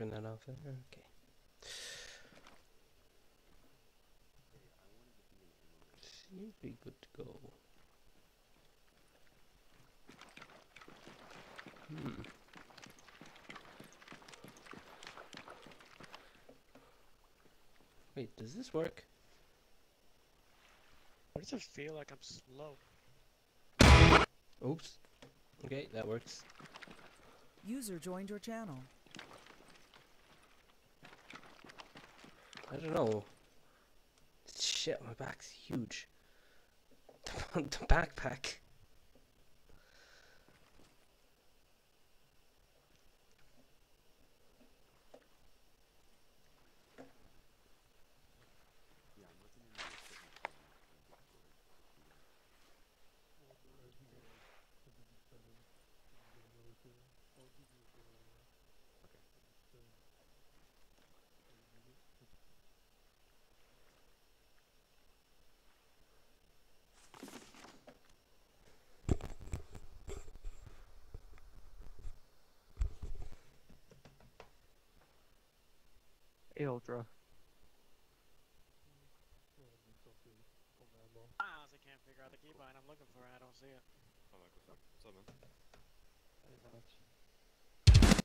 turn that off there. Okay. Seems to be good to go. Hmm. Wait, does this work? Why does it feel like I'm slow? Oops. Okay, that works. User joined your channel. I don't know. Shit, my back's huge. The backpack. Ultra. I honestly can't figure out the keybind I'm looking for, and I don't see it. Oh my god, what's up, man?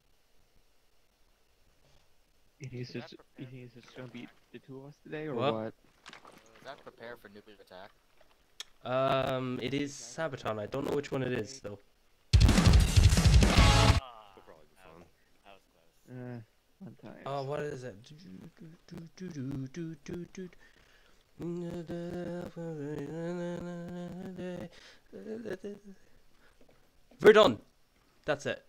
You think it's just gonna be the two of us today, or what? Is that prepare for nuclear attack? It is Sabaton. I don't know which one it is, though. Oh, what is it? Verdun! That's it.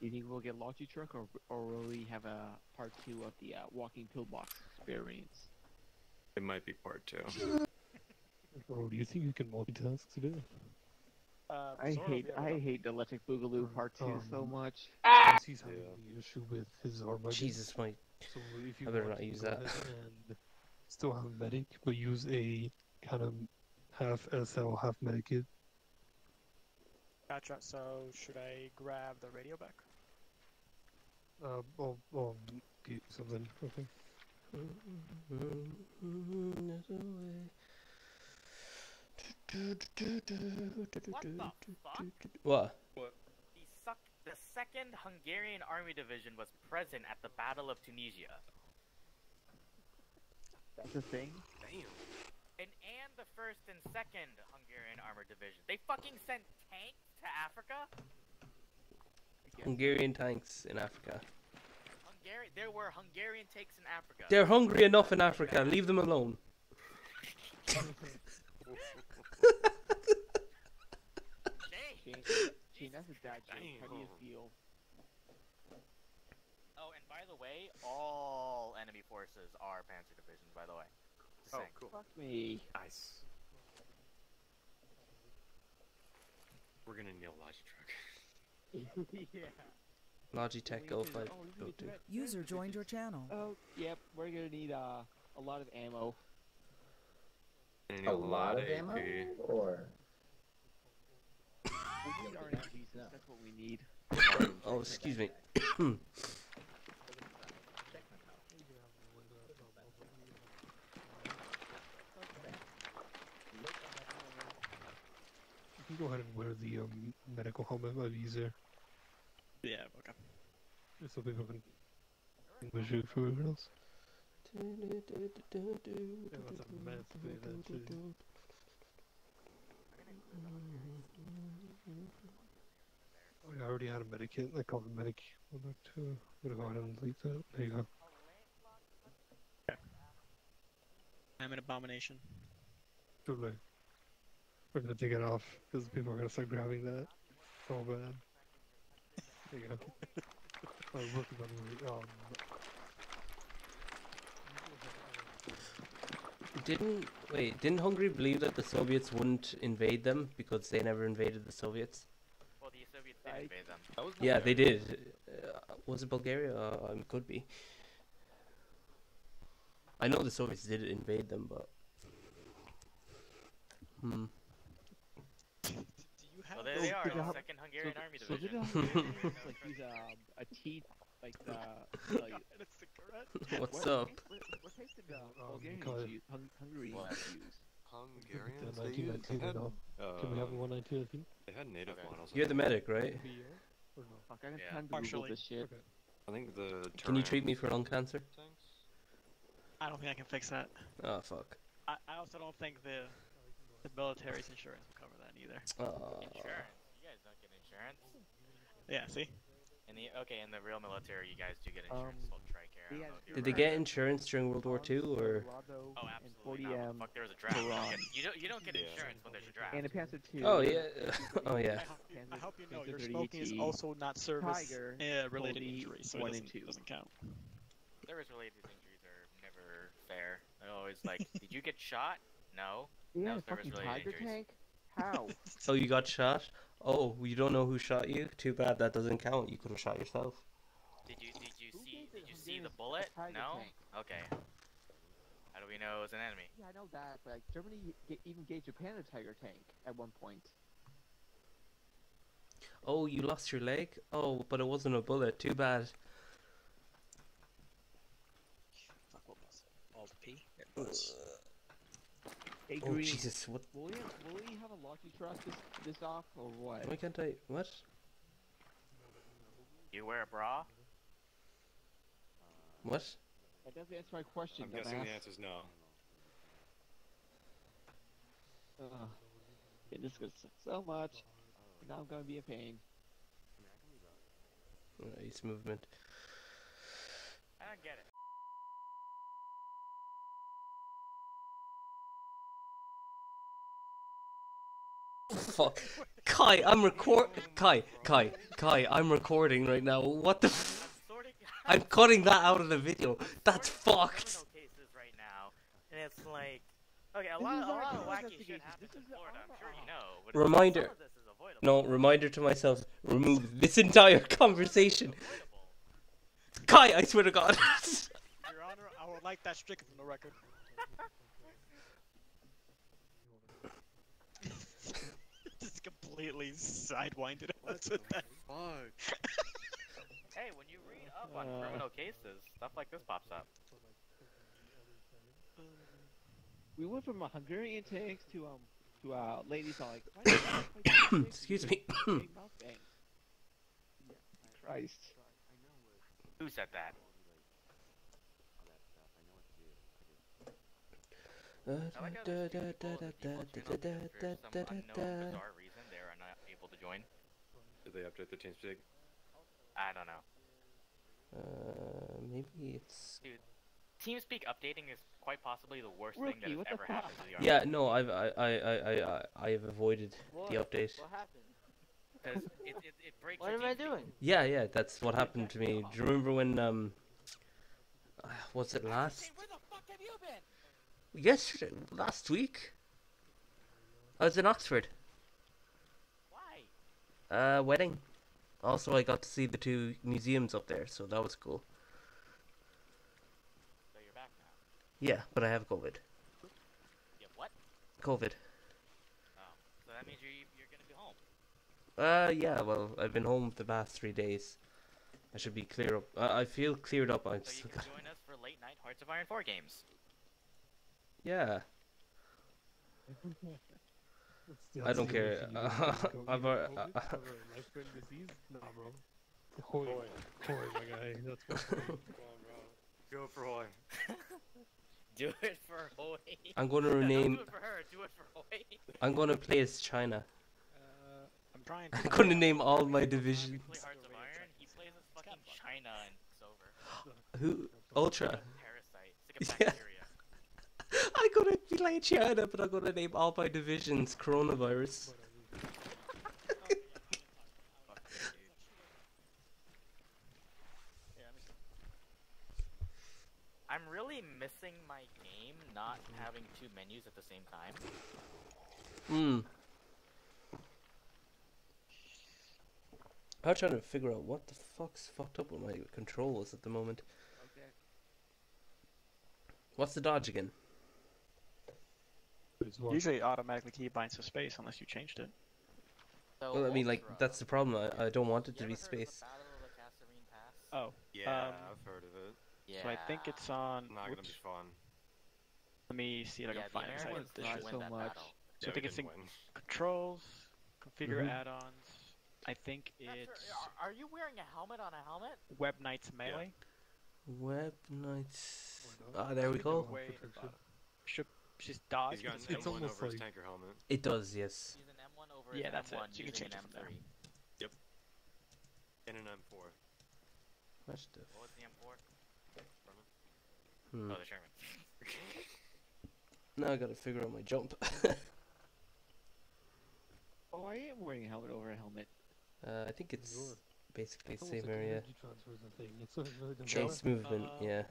Do you think we'll get Logitech, or will we have a part 2 of the walking pillbox experience? It might be part 2. Bro, do you think you can multitask today? I hate Electric Boogaloo Part 2 so much. He's having the issue with his armor. Jesus, my. So if you I better not use that. And still have a medic, but use a kind of half SL, half medikit. Gotcha. So should I grab the radio back? I'll get something. Okay. What the fuck? What? The 2nd Hungarian Armored Division was present at the Battle of Tunisia. That's a thing? Damn. And the 1st and 2nd Hungarian Armored Division. They fucking sent tanks to Africa? Hungarian tanks in Africa. There were Hungarian tanks in Africa. They're hungry enough in Africa. Leave them alone. Shane, that's a dad joke. How do you feel? Oh, and by the way, all enemy forces are Panzer divisions, by the way. Just saying. Cool. Fuck me. Nice. We're gonna nail Logitech. Yeah. Logitech Go5. User joined your channel. Oh, yep. We're gonna need a lot of ammo. A lot of ammo? Or... we need RNGs, that's what we need. Oh, excuse me. You can go ahead and wear the medical helmet, might be easier. Yeah, okay. There's something open. There's you for everyone else. Oh, yeah, I already had a medikit. I called the medic. I'm gonna go ahead and delete that. There you go. Yeah. I'm an abomination. Too late. We're gonna take it off because people are gonna start grabbing that. It's all bad. There you go. Oh, look at that. Didn't Hungary believe that the Soviets wouldn't invade them because they never invaded the Soviets? Well, the Soviets did invade them. Yeah, they did. Was it Bulgaria? It could be. I know the Soviets did invade them, but... Hmm. Do you have well, they they are the 2nd Hungarian Army Division. Like he's a tea, like the. What's up? What taste did Hungarians use? Hungarians they used. Can we have a 1919? They had native models. You're the medic, right? Fuck, I can't Google this shit. I think the. Can you treat me for lung cancer? I don't think I can fix that. Oh fuck. I also don't think the military's insurance will cover that either. Insurance? You guys don't get insurance? Yeah, see? And the, okay, in the real military, you guys do get insurance. Tricare. Yeah, did they get insurance during World War II, or? Oh, absolutely not. Fuck, there was a draft. You don't get insurance when there's a draft. And a Panzer II. Oh, yeah. Oh, yeah. I hope you know your smoking is also not service-related injuries, so it doesn't count. Service-related injuries are never fair. They're always like, did you get shot? No. You had a fucking Tiger tank? How? Oh, you got shot? Oh, you don't know who shot you? Too bad, that doesn't count. You could have shot yourself. Did you see the bullet? No? Tank. Okay. How do we know it was an enemy? Yeah, I know that, but like, Germany even gave Japan a Tiger tank at one point. Oh, you lost your leg? Oh, but it wasn't a bullet. Too bad. Fuck, what was it? Alt P? It was... Oh Jesus! What? Will we have a Locky truss this off or what? Why can't I? What? You wear a bra? What? That doesn't answer my question. I'm guessing the answer is no. Yeah, this goes so much. Now I'm gonna be a pain. Nice movement. I don't get it. Fuck. Kai, I'm Kai, I'm recording right now. What the f- I'm cutting that out of the video. That's fucked. Cases right now, and it's like, okay, a lot of wacky shit happens in Florida, I'm sure you know. But reminder. No, reminder to myself, remove this entire conversation. Kai, I swear to God. Your Honor, I would like that stricken from the record. Completely sidewinded us with that. Hey, when you read up on criminal cases, stuff like this pops up. We went from Hungarian tanks to ladies all like. Excuse me. Christ. Who said that? I like how there's people join for some unknown bizarre reason. To join. Did they update the TeamSpeak? I don't know. Maybe it's. Dude, TeamSpeak updating is quite possibly the worst Rookie, thing that has ever happened to the army. Yeah, no, I've avoided the update. What happened? Because it breaks. What am I doing? Yeah, that's what happened to me. Do you remember when was it last? Where the fuck have you been? Yesterday, last week. I was in Oxford. Wedding. Also, I got to see the two museums up there, so that was cool. So you're back now? Yeah, but I have COVID. You have what? COVID. Oh, so that means you're gonna be home? Yeah, well, I've been home the past 3 days. I should be clear up. I feel cleared up. I'm so you can join us for late night Hearts of Iron 4 games. Yeah. I don't care. I've already. Nah, bro. Hoi. Hoi, my guy. That's what's going on, bro. Do it for Hoi. Do it for Hoi. I'm gonna rename. Do it for her. Do it for Hoi. I'm gonna play as China. I'm trying to. I'm gonna name all my divisions. Play Hearts of Iron. He plays as fucking China and it's over. Who? Ultra. Parasite. It's like a bacteria. I'm gonna be like China, but I'm gonna name all my divisions coronavirus. I'm really missing my game not having two menus at the same time. I'm trying to figure out what the fuck's fucked up with my controls at the moment. Okay. What's the dodge again? Usually it automatically keybinds to space unless you changed it. So well, I mean, like, that's the problem. I don't want it to be space. Oh. Yeah, I've heard of it. Yeah. So I think it's on... Not gonna be fun. Let me see if I can find it. So I think it's in controls, configure add-ons. I think it's... Are you wearing a helmet on a helmet? Web Knights Melee. Yeah. Web Knights... Ah, there we go. Just dodge. It's almost over like... his tanker helmet. It does, yes. Use an M1 over yeah, that's M1. It. You can change it from there. Yep. And an M4. What the... What was the M4? Oh, the Sherman. Now I gotta figure out my jump. Oh, I am wearing a helmet over a helmet. I think it's basically the same area. Chase movement, yeah.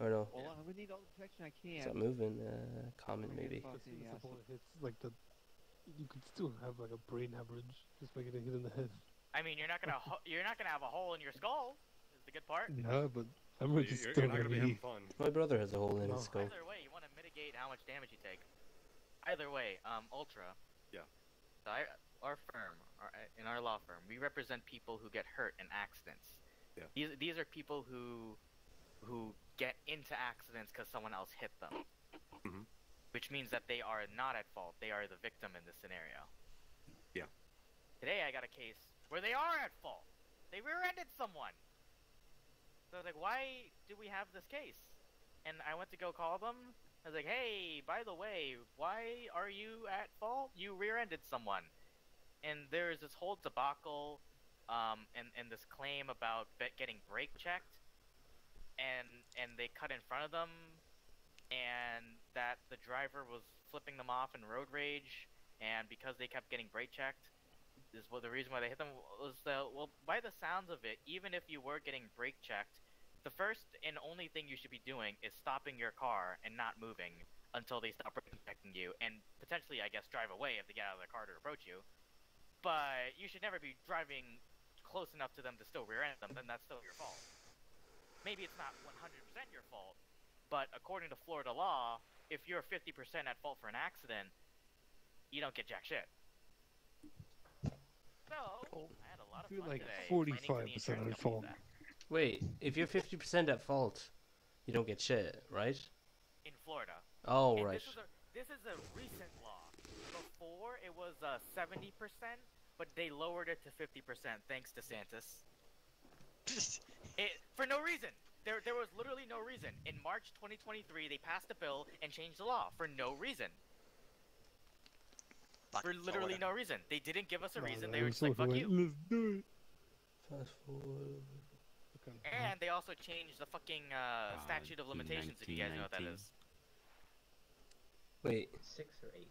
Or no. Hold on, I'm gonna need all the protection I can. It's not moving, common maybe. It's like the... You could still have like a brain hemorrhage just by getting hit in the head. I mean, you're not gonna have a hole in your skull. Is the good part? Yeah, but hemorrhage is still gonna be fun. My brother has a hole in his skull. Either way, you want to mitigate how much damage you take. Either way, Ultra. Yeah. So our firm, in our law firm, we represent people who get hurt in accidents. Yeah. These are people who get into accidents because someone else hit them. Mm-hmm. Which means that they are not at fault. They are the victim in this scenario. Yeah. Today I got a case where they are at fault. They rear-ended someone. So I was like, why do we have this case? And I went to go call them. I was like, hey, by the way, why are you at fault? You rear-ended someone. And there is this whole debacle and this claim about getting brake checked. And they cut in front of them, and that the driver was flipping them off in road rage, and because they kept getting brake checked, is what the reason why they hit them was. Well, by the sounds of it, even if you were getting brake checked, the first and only thing you should be doing is stopping your car and not moving until they stop brake checking you, and potentially, I guess, drive away if they get out of their car to approach you. But you should never be driving close enough to them to still rear-end them. Then that's still your fault. Maybe it's not 100% your fault, but according to Florida law, if you're 50% at fault for an accident, you don't get jack shit. So, I had a lot of fun like today. You're like 45% at fault. Wait, if you're 50% at fault, you don't get shit, right? In Florida. Oh, and right. This is a recent law. Before, it was 70%, but they lowered it to 50% thanks to DeSantis. For no reason. There was literally no reason. In March 2023, they passed a bill and changed the law for no reason. For literally no reason. They didn't give us a reason. They were just like, fuck you. Let's do it. Fast forward. And they also changed the fucking statute of limitations, if you guys know what that is. Wait. 6 or 8?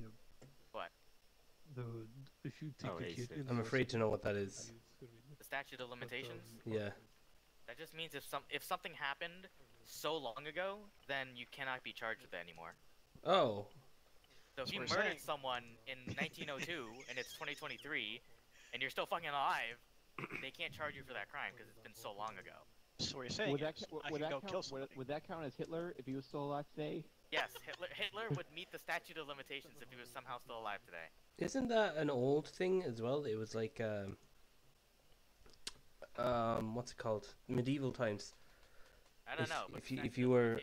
Yep. What? If you take a kid in, I'm afraid to know what that is. The statute of limitations? Yeah. That just means if something happened so long ago, then you cannot be charged with it anymore. Oh. So if you murdered someone in 1902 and it's 2023 and you're still fucking alive, they can't charge you for that crime because it's been so long ago. So what you're saying would that count as Hitler if he was still alive today? Yes, Hitler would meet the statute of limitations if he was somehow still alive today. Isn't that an old thing as well? It was like, what's it called? Medieval times. I don't know. If you were,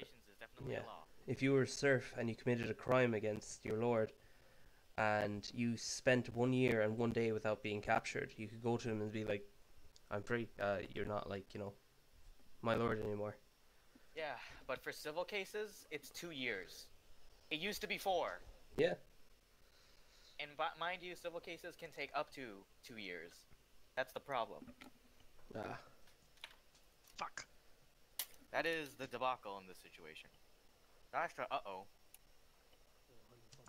yeah, if you were a serf and you committed a crime against your lord, and you spent 1 year and 1 day without being captured, you could go to him and be like, "I'm free. You're not like, you know, my lord anymore." Yeah, but for civil cases, it's 2 years. It used to be 4. Yeah. And mind you, civil cases can take up to 2 years. That's the problem. Ah. Fuck. That is the debacle in this situation. Gosh, uh-oh.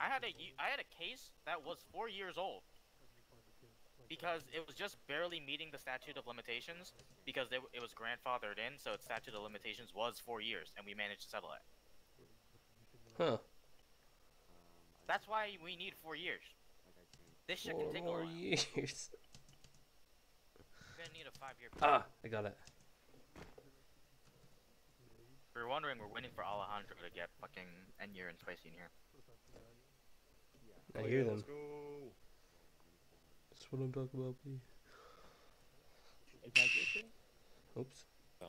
I had a case that was 4 years old. Because it was just barely meeting the statute of limitations, because it was grandfathered in, so its statute of limitations was 4 years, and we managed to settle it. Huh. That's why we need 4 years. This shit can take a while. 4 years. We're gonna need a 5-year plan. Ah, I got it. If you're wondering, we're waiting for Alejandro to get fucking N-year and twice in here. I hear them. what I'm talking about, please. Is that good? Oops. Oh.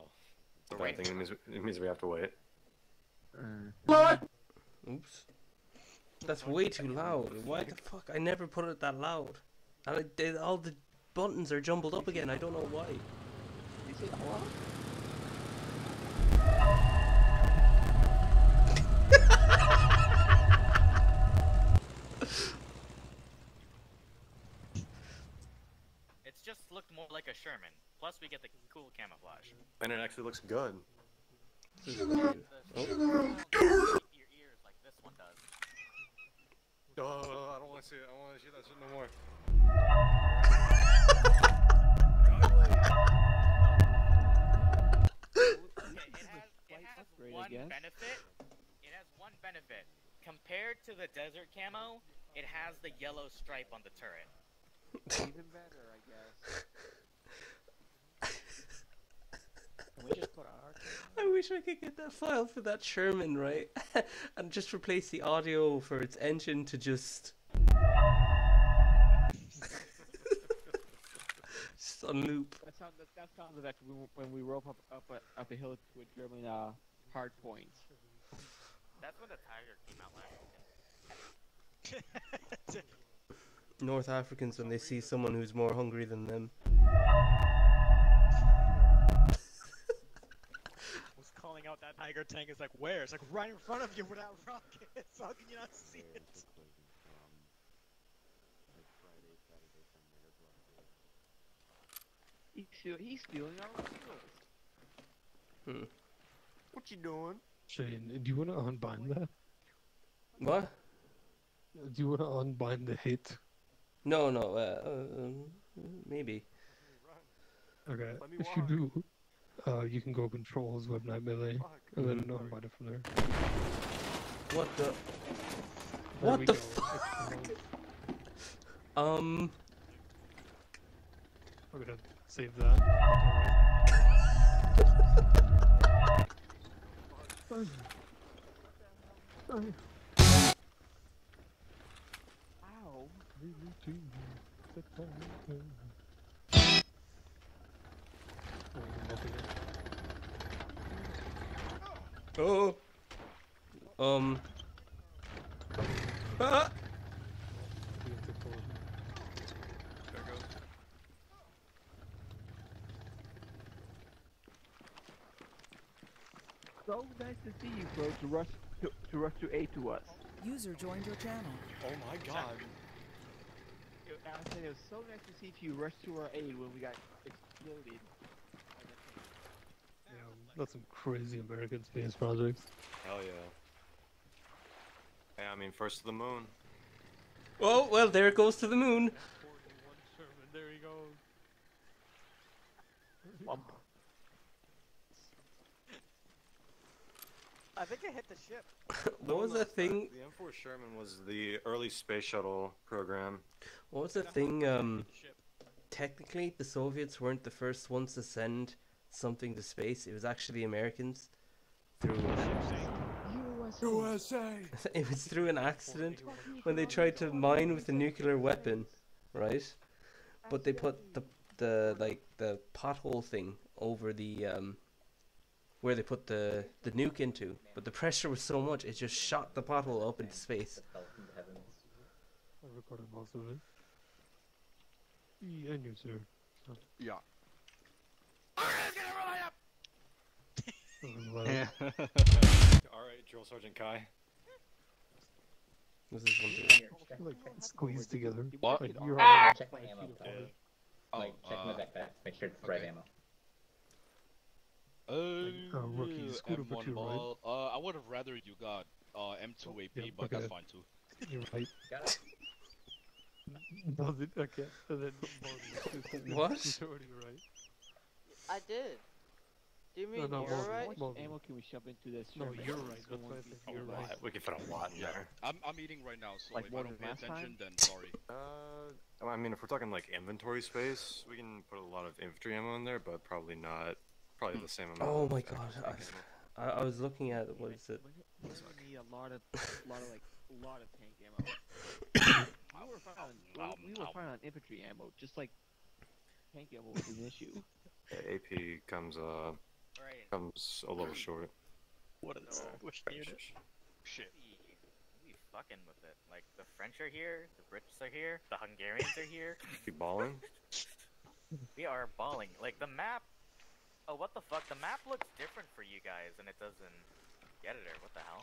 Wait. I think it means we have to wait. What? Oops. That's way too loud. Why the fuck? I never put it that loud. And all the buttons are jumbled up again. I don't know why. Is it loud? It's just looked more like a Sherman. Plus, we get the cool camouflage. And it actually looks good. Oh. I don't want to see it. I don't want to see that shit no more. It has one benefit. Compared to the desert camo, it has the yellow stripe on the turret. Even better, I guess. Can we just put our... I wish I could get that file for that Sherman, right? And just replace the audio for its engine to just... just on loop. That sounds like when we rope up a hill to a German hard point. That's when the Tiger came out last year. North Africans when they see someone who's more hungry than them. Calling out that Tiger tank is like, where? It's like right in front of you without rockets. How can you not see it? He's stealing our wheels. Hmm. What you doing? Shane, do you want to unbind that? What? Do you want to unbind the hit? No, no. Maybe. Okay. If you do. You can go controls, web knight melee, and then unbind it from there. What the? What the fuck? We're gonna save that. Ow. Oh. Ah. So nice to see you, Crow, to rush to A to us. User joined your channel. Oh my God. It was so nice to see you rush to our aid when we got exploded. That's some crazy American space projects. Hell yeah. Yeah, I mean, first to the moon. Oh, well, there it goes to the moon. There he goes. I think I hit the ship. What was that thing? The M4 Sherman was the early space shuttle program. What was the thing? Technically, the Soviets weren't the first ones to send something to space. It was actually Americans through USA. It was through an accident when they tried to mine with a nuclear weapon, right? But they put the pothole thing over the where they put the nuke into, but the pressure was so much it just shot the pothole up into space. I recorded most of it. Yeah, I knew, sir. Yeah. Yeah. Alright, Drill Sergeant Kai. This is one like, squeeze together. What? Like, check my ammo. Like, check my backpack, make sure it's the right ammo. Rookie, scoot over to right. I would have rather you got M2 AP, yeah, but okay. That's fine too. You're right. Got it. Does it? Okay. And then what? You're already right. I did. Do you mean no, you're right? How much ammo can we shove into this? No, you're right. That's what I think. You're right. We can fit a lot in there. I'm eating right now, so like if I don't pay attention, then sorry. I mean, if we're talking like inventory space, we can put a lot of infantry ammo in there, but probably not. Probably the same amount. Oh my God! I was looking at what is it? We need a lot of tank ammo. We were fine on infantry ammo, just like tank ammo was an issue. Yeah, AP comes comes a little short. What an established unit. Shit. We fucking with it. Like the French are here, the Brits are here, the Hungarians are here. You balling? We are balling. Like the map. Oh, what the fuck? The map looks different for you guys than it does in the editor. What the hell?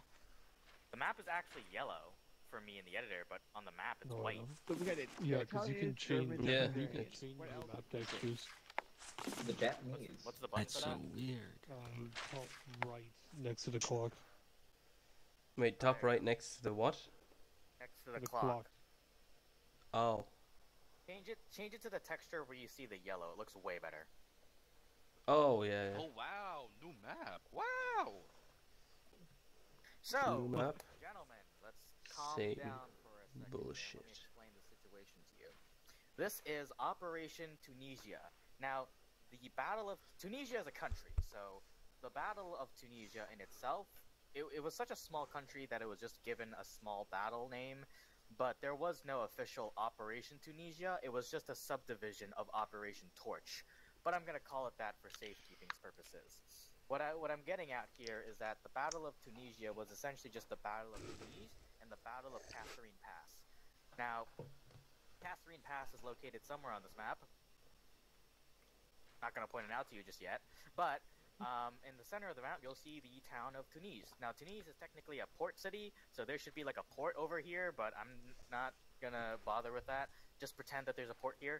The map is actually yellow for me in the editor, but on the map it's white. But we got it. Yeah, because you can change. Yeah, you can change the map textures. The Japanese. What's the button for that? That's so weird. Top right next to the clock. Wait, top right next to the what? Next to the clock. Oh. Change it to the texture where you see the yellow. It looks way better. Oh yeah. Oh wow, new map. Wow. So, gentlemen, let's calm down for a second. Bullshit. Let me explain the situation to you. This is Operation Tunisia. Now, the Battle of Tunisia is a country, so the Battle of Tunisia in itself, it was such a small country that it was just given a small battle name, but there was no official Operation Tunisia. It was just a subdivision of Operation Torch, but I'm going to call it that for safekeeping purposes. What I'm getting at here is that the Battle of Tunisia was essentially just the Battle of Tunis and the Battle of Kasserine Pass. Now, Kasserine Pass is located somewhere on this map. Not going to point it out to you just yet, but in the center of the map, you'll see the town of Tunis. Now, Tunis is technically a port city, so there should be like a port over here, but I'm not going to bother with that. Just pretend that there's a port here.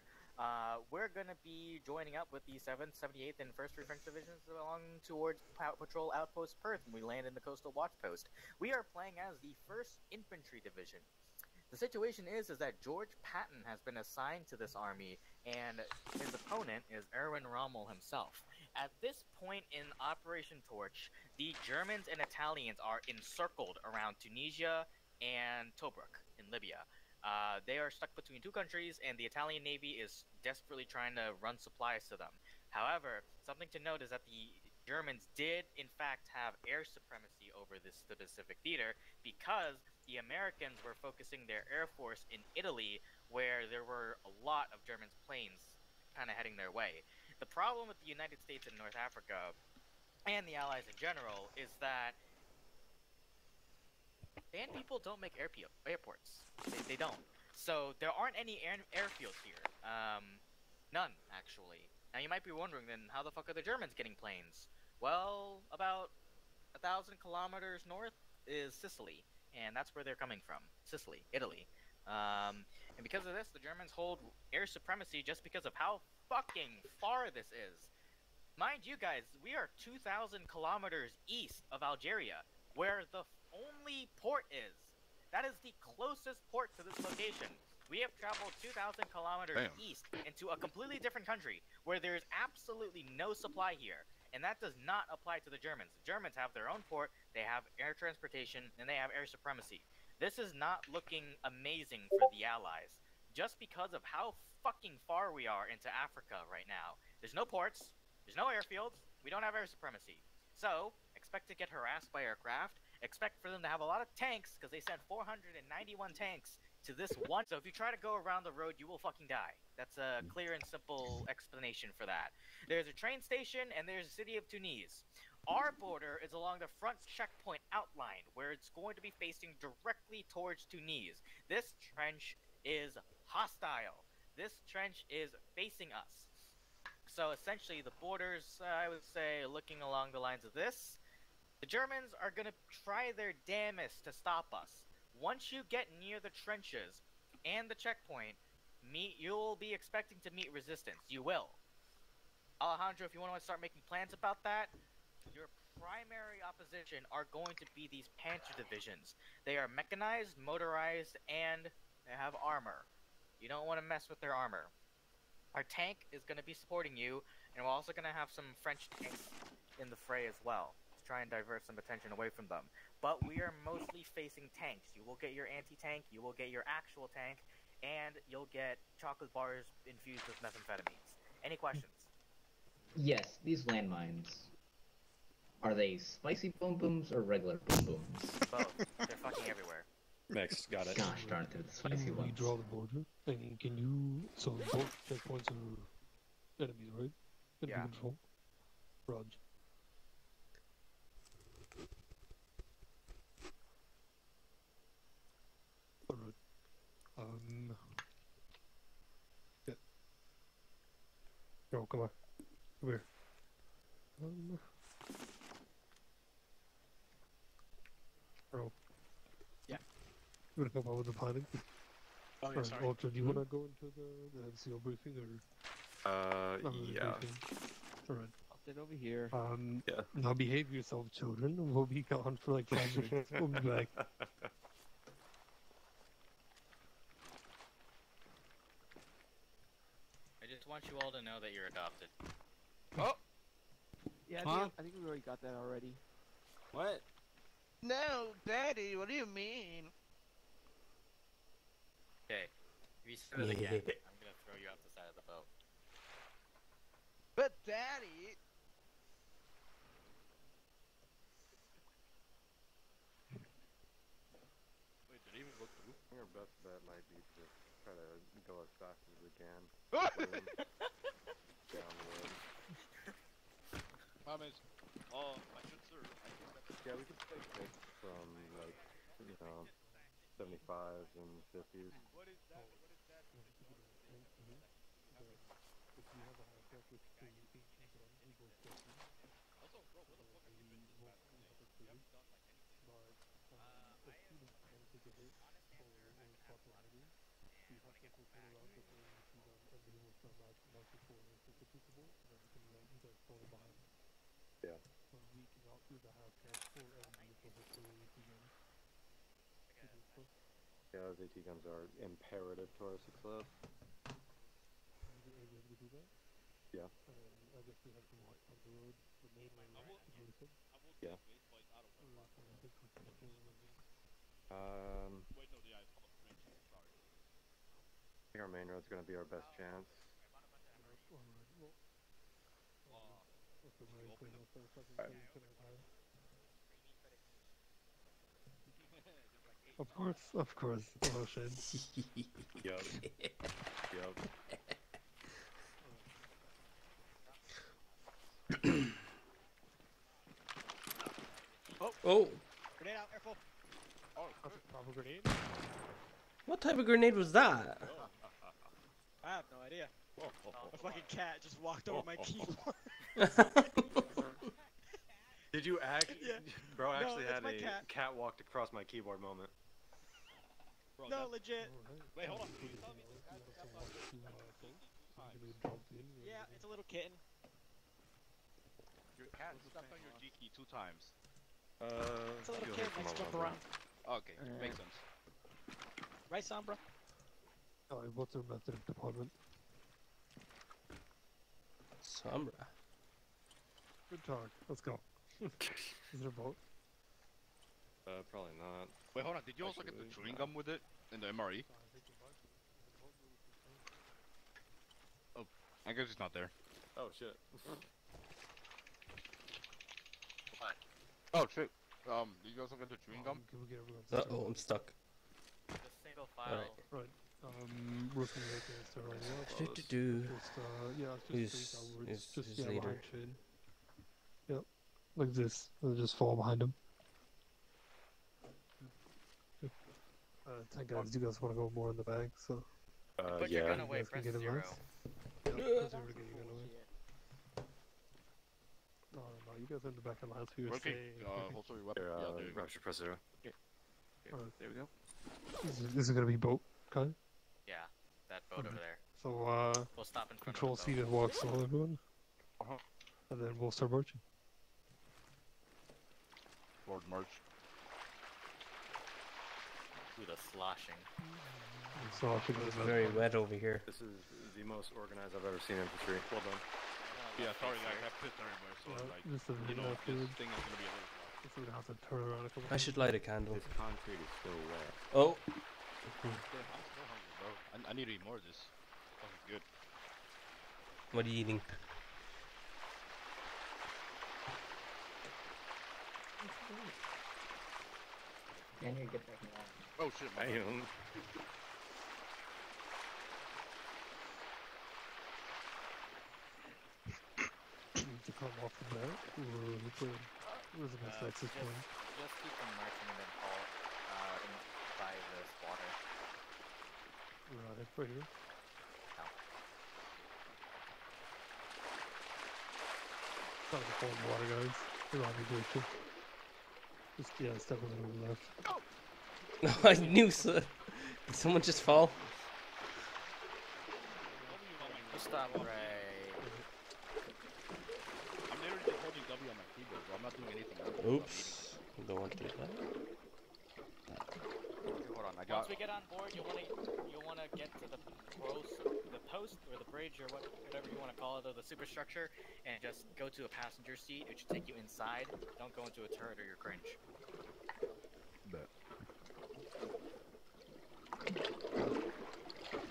We're going to be joining up with the 7th, 78th, and 1st French Divisions along towards Patrol Outpost Perth when we land in the Coastal Watch Post. We are playing as the 1st Infantry Division. The situation is that George Patton has been assigned to this army, and his opponent is Erwin Rommel himself. At this point in Operation Torch, the Germans and Italians are encircled around Tunisia and Tobruk in Libya. They are stuck between two countries, and the Italian Navy is desperately trying to run supplies to them. However, something to note is that the Germans did, in fact, have air supremacy over this specific theater because the Americans were focusing their air force in Italy, where there were a lot of German planes kind of heading their way. The problem with the United States and North Africa, and the Allies in general, is that band people don't make airports. They don't. So there aren't any airfields here. None, actually. Now you might be wondering, then, how the fuck are the Germans getting planes? Well, about 1,000 kilometers north is Sicily, and that's where they're coming from. Sicily, Italy. And because of this, the Germans hold air supremacy just because of how fucking far this is. Mind you guys, we are 2,000 kilometers east of Algeria, where the only port is. That is the closest port to this location. We have traveled 2,000 kilometers east into a completely different country where there is absolutely no supply here. And that does not apply to the Germans. The Germans have their own port, they have air transportation, and they have air supremacy. This is not looking amazing for the Allies, just because of how fucking far we are into Africa right now. There's no ports, there's no airfields, we don't have air supremacy. So, expect to get harassed by aircraft, expect for them to have a lot of tanks, because they sent 491 tanks to this one. So if you try to go around the road, you will fucking die. That's a clear and simple explanation for that. There's a train station, and there's the city of Tunis. Our border is along the front checkpoint outline, where it's going to be facing directly towards Tunis. This trench is hostile. This trench is facing us. So essentially, the borders, I would say, looking along the lines of this. The Germans are going to try their damnest to stop us. Once you get near the trenches and the checkpoint, you'll be expecting to meet resistance. You will. Alejandro, if you want to start making plans about that, your primary opposition are going to be these Panzer divisions. They are mechanized, motorized, and they have armor. You don't want to mess with their armor. Our tank is going to be supporting you, and we're also going to have some French tanks in the fray as well, to try and divert some attention away from them. But we are mostly facing tanks. You will get your anti-tank, you will get your actual tank, and you'll get chocolate bars infused with methamphetamines. Any questions? Yes, these landmines. Are they spicy boom booms or regular boom booms? Both. They're fucking everywhere. Next, got it. Gosh darn it, the spicy ones. You draw the border, and can you... So both checkpoints are enemies, right? Enemy yeah. Control. Roger. Alright. Yeah. Yo, come on. Come here. Bro. Yeah. You wanna come out with the planning? Oh, yeah, sorry. Ultra, do you wanna go into the NCO briefing or? Yeah. Alright. I'll sit over here. Yeah. Now behave yourself, children. We'll be gone for like 5 minutes. We'll be back. I just want you all to know that you're adopted. Oh! Yeah, I think we already got that already. What? No, Daddy, what do you mean? Okay, if you say that again, I'm gonna throw you off the side of the boat. But Daddy! Wait, did he even look through? We're about to that light beat to try to go as fast as we can. Down the road. Problem is, oh, I should serve. Yeah, we could play six from, like, you know, 75s and 50s. What is that? What is that? Also, bro, what the fuck are you doing this battle? You haven't done, like, anything. Yeah. Yeah, those AT guns are imperative to our success. Yeah. Yeah. I think our main road's gonna be our best chance. Of course, oh shit. Yup. Yup. Oh! Oh! Grenade out, careful! Oh, proper grenade? What type of grenade was that? I have no idea. A fucking cat just walked over my keyboard. Did you act? Yeah. Bro, I actually had a cat walked across my keyboard moment. Bro, no, that's... legit. Wait, hold on. Yeah, it's a little kitten. Your cat stepped on your G key 2 times. It's a little kitten. Let's jump around. Okay, makes sense. Right, Sombra? Oh, what's the method of deployment? Sombra. Good talk. Let's go. Is there a boat? Probably not. Wait, hold on. Did you also get the chewing gum with it in the MRE? Oh, I guess it's not there. Oh shit. What? Oh shit. Did you also get the chewing gum? Can we get everyone? Oh, I'm stuck. Just single file. Right. Rookie right there. Do. Yeah, just later. Yep, like this. I'll just fall behind him. Guys, you guys want to go more in the back, so... Put your gun away, press 0. Yep, no, no, you guys are in the back of the house for your stay. Hold your weapon. Yeah, Rapture, press 0. Okay. There we go. This is gonna be boat, Kai? Yeah, that boat over there. So, we'll stop in front control of the boat. Seat and walk slow, everyone. Uh-huh. And then we'll start marching. Forward march. Ooh, the sloshing. The sloshing is very wet over here. This is the most organized I've ever seen infantry. Well done. Yeah, sorry, I got pissed everywhere, so like, you know, this thing is gonna be a little slow. We're gonna have to turn around a couple times. I should light a candle. This concrete is so wet. Oh! I'm still hungry, bro. I need to eat more of this. Fucking good. What are you eating? I need to get back in line. Oh shit, man. Need to come off the back, or was it going to start this one? Just keep on marching and then fall by the spotter. Right, right here. Time to fall in the water, guys. You're on your vehicle. Just, yeah, step a little to the left. No, I knew so. Did someone just fall? Stop right. I'm literally holding W on my keyboard, bro. I'm not doing anything. Oops. Don't want to do that. Hold on, I got... Once we get on board, you want to get to the post or the bridge or whatever you want to call it, or the superstructure, and just go to a passenger seat. It should take you inside. Don't go into a turret or your cringe. But.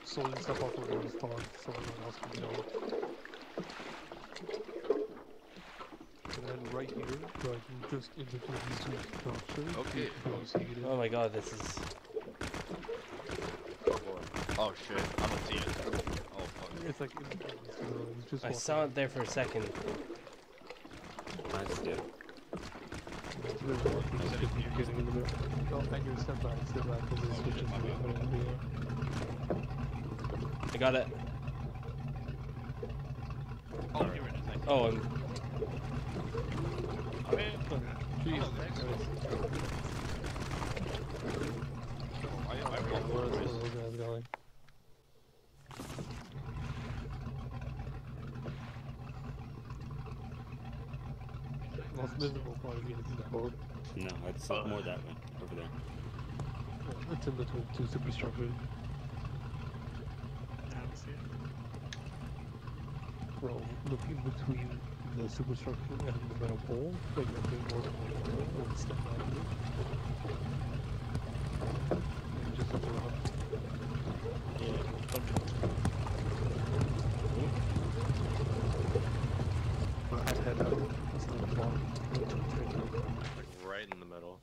So you step off the road is gone, so everyone else can go. And then right here, right, you just into these two structures. Okay. Oh my god, this is... Oh shit, I don't see it. Oh fuck. It's like just I saw it there for a second. Nice dude. You're getting in the middle. Oh, I can step back, because it's just I got it. Oh, here it is. Oh, I'm in. Jesus Christ. Most miserable part of getting to that board. No, it's more that way, over there. Yeah, it's in between two superstructures. I don't see it. Bro, looking between the superstructure and the metal pole, like a big board, one step out of it. And just up around. Yeah, okay. But I'd head out. Right in the middle.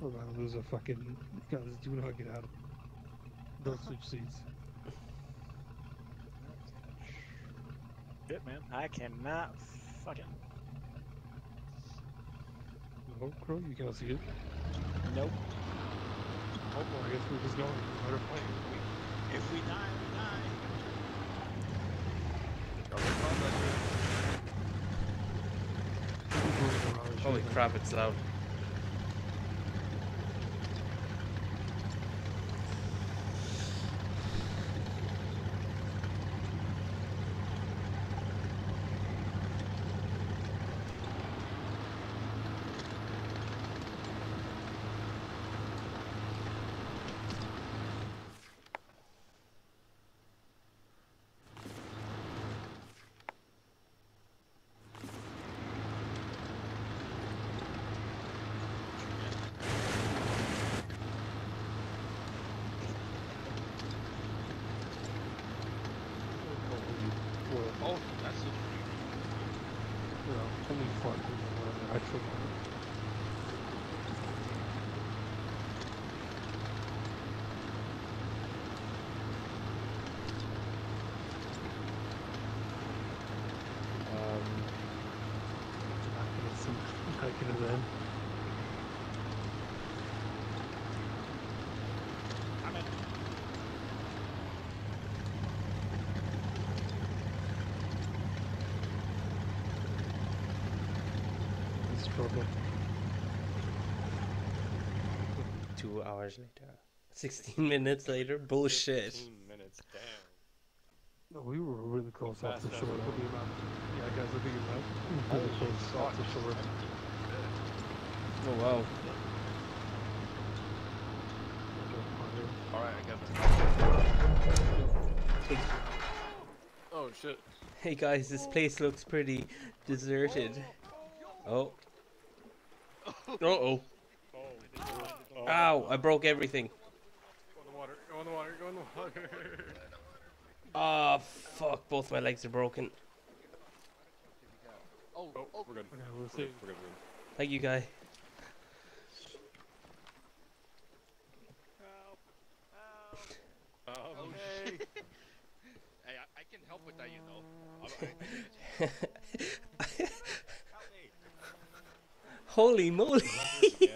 We're gonna lose a fucking... Guys, do not get out of... Those switch seats. Shit, man. I cannot fucking... No, Crow, you can't see it. Nope. Oh, well, I guess we're just going. Let her play. If we die, we die. Holy crap, it's loud. Problem. 2 hours later. 16 minutes later? Bullshit. 16 minutes, damn. No, we were really close off the shore. Yeah, guys, look at you, right? Really close off the shore. Oh, wow. Alright, I got this. Oh, shit. Hey, guys, this place looks pretty deserted. Oh. Uh-oh. Ow, I broke everything. Go in the water, go in the water, go in the water. Ah, fuck, both my legs are broken. Oh, we're good. Okay, we're good. Thank you, Kai. Help. Hey, I can help with that, you know. Holy moly! Holy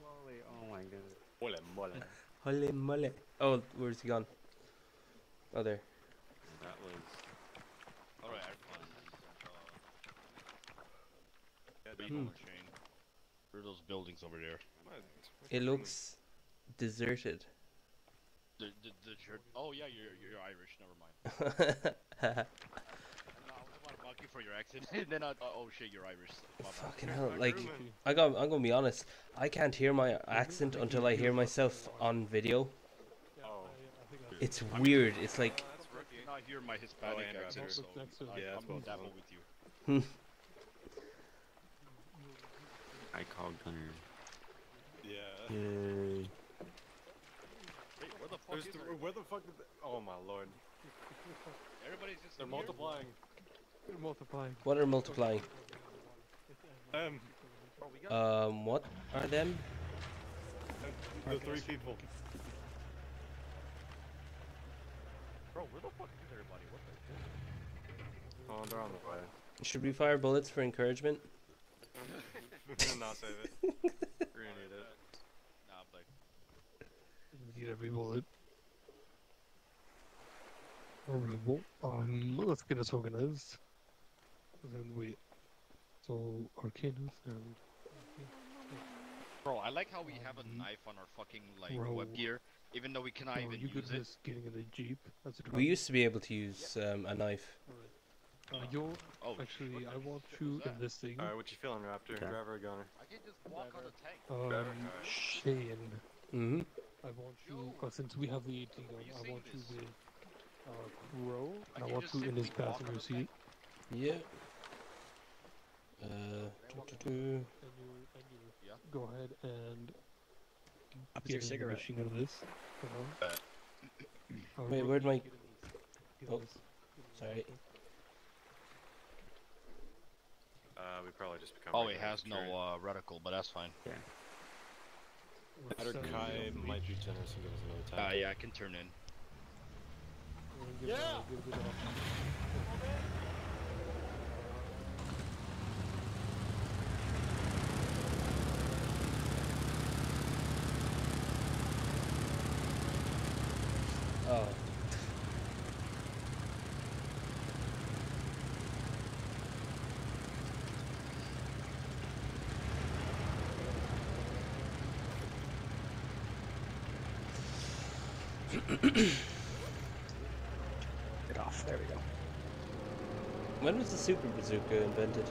moly! Oh my god! Holy moly! Holy moly! Oh, where's he gone? Oh, there. That was. All right. Yeah, where are those buildings over there? It looks deserted. The church. Oh yeah, you're Irish. Never mind. I want to mock you for your accent, and then oh shit, you're Irish. Fucking hell! Like, I'm gonna be honest. I can't hear my accent until I hear myself on video. Oh. It's weird. It's like. I cannot hear my Hispanic accent, so I'm gonna dabble with you. I called Gunner. Yeah. Yay. Where the fuck did they... Oh my lord. Everybody's just... They're multiplying. They're multiplying. What are multiplying? What are them? The three people. Bro, where the fuck is everybody? What the... Oh, they're on the fire. Should we fire bullets for encouragement? Nah, save it. We're gonna need it. Nah, but... We need every bullet. Let's get us organized. And then we... So, Arcanus and... Bro, I like how we have a knife on our fucking, like, web gear. Even though we cannot even use it. Getting in a jeep. We used to be able to use a knife. Yo, actually, I want you in this thing. Alright, what you feeling, Raptor? Okay. Driver or gunner? I can just walk on the tank. Shane. Mm-hmm. I want you, since we have the AT gun, I want you with Crow, and I want you in his passenger seat. Yeah. Go ahead and get a machine out of this. Wait, where'd my... Oh, sorry. We probably just become... Oh, it has no reticle, but that's fine. Yeah. Better Kai might be generous and give us another time. Yeah, I can turn in. Yeah! Oh. Get off, there we go. When was the Super Bazooka invented?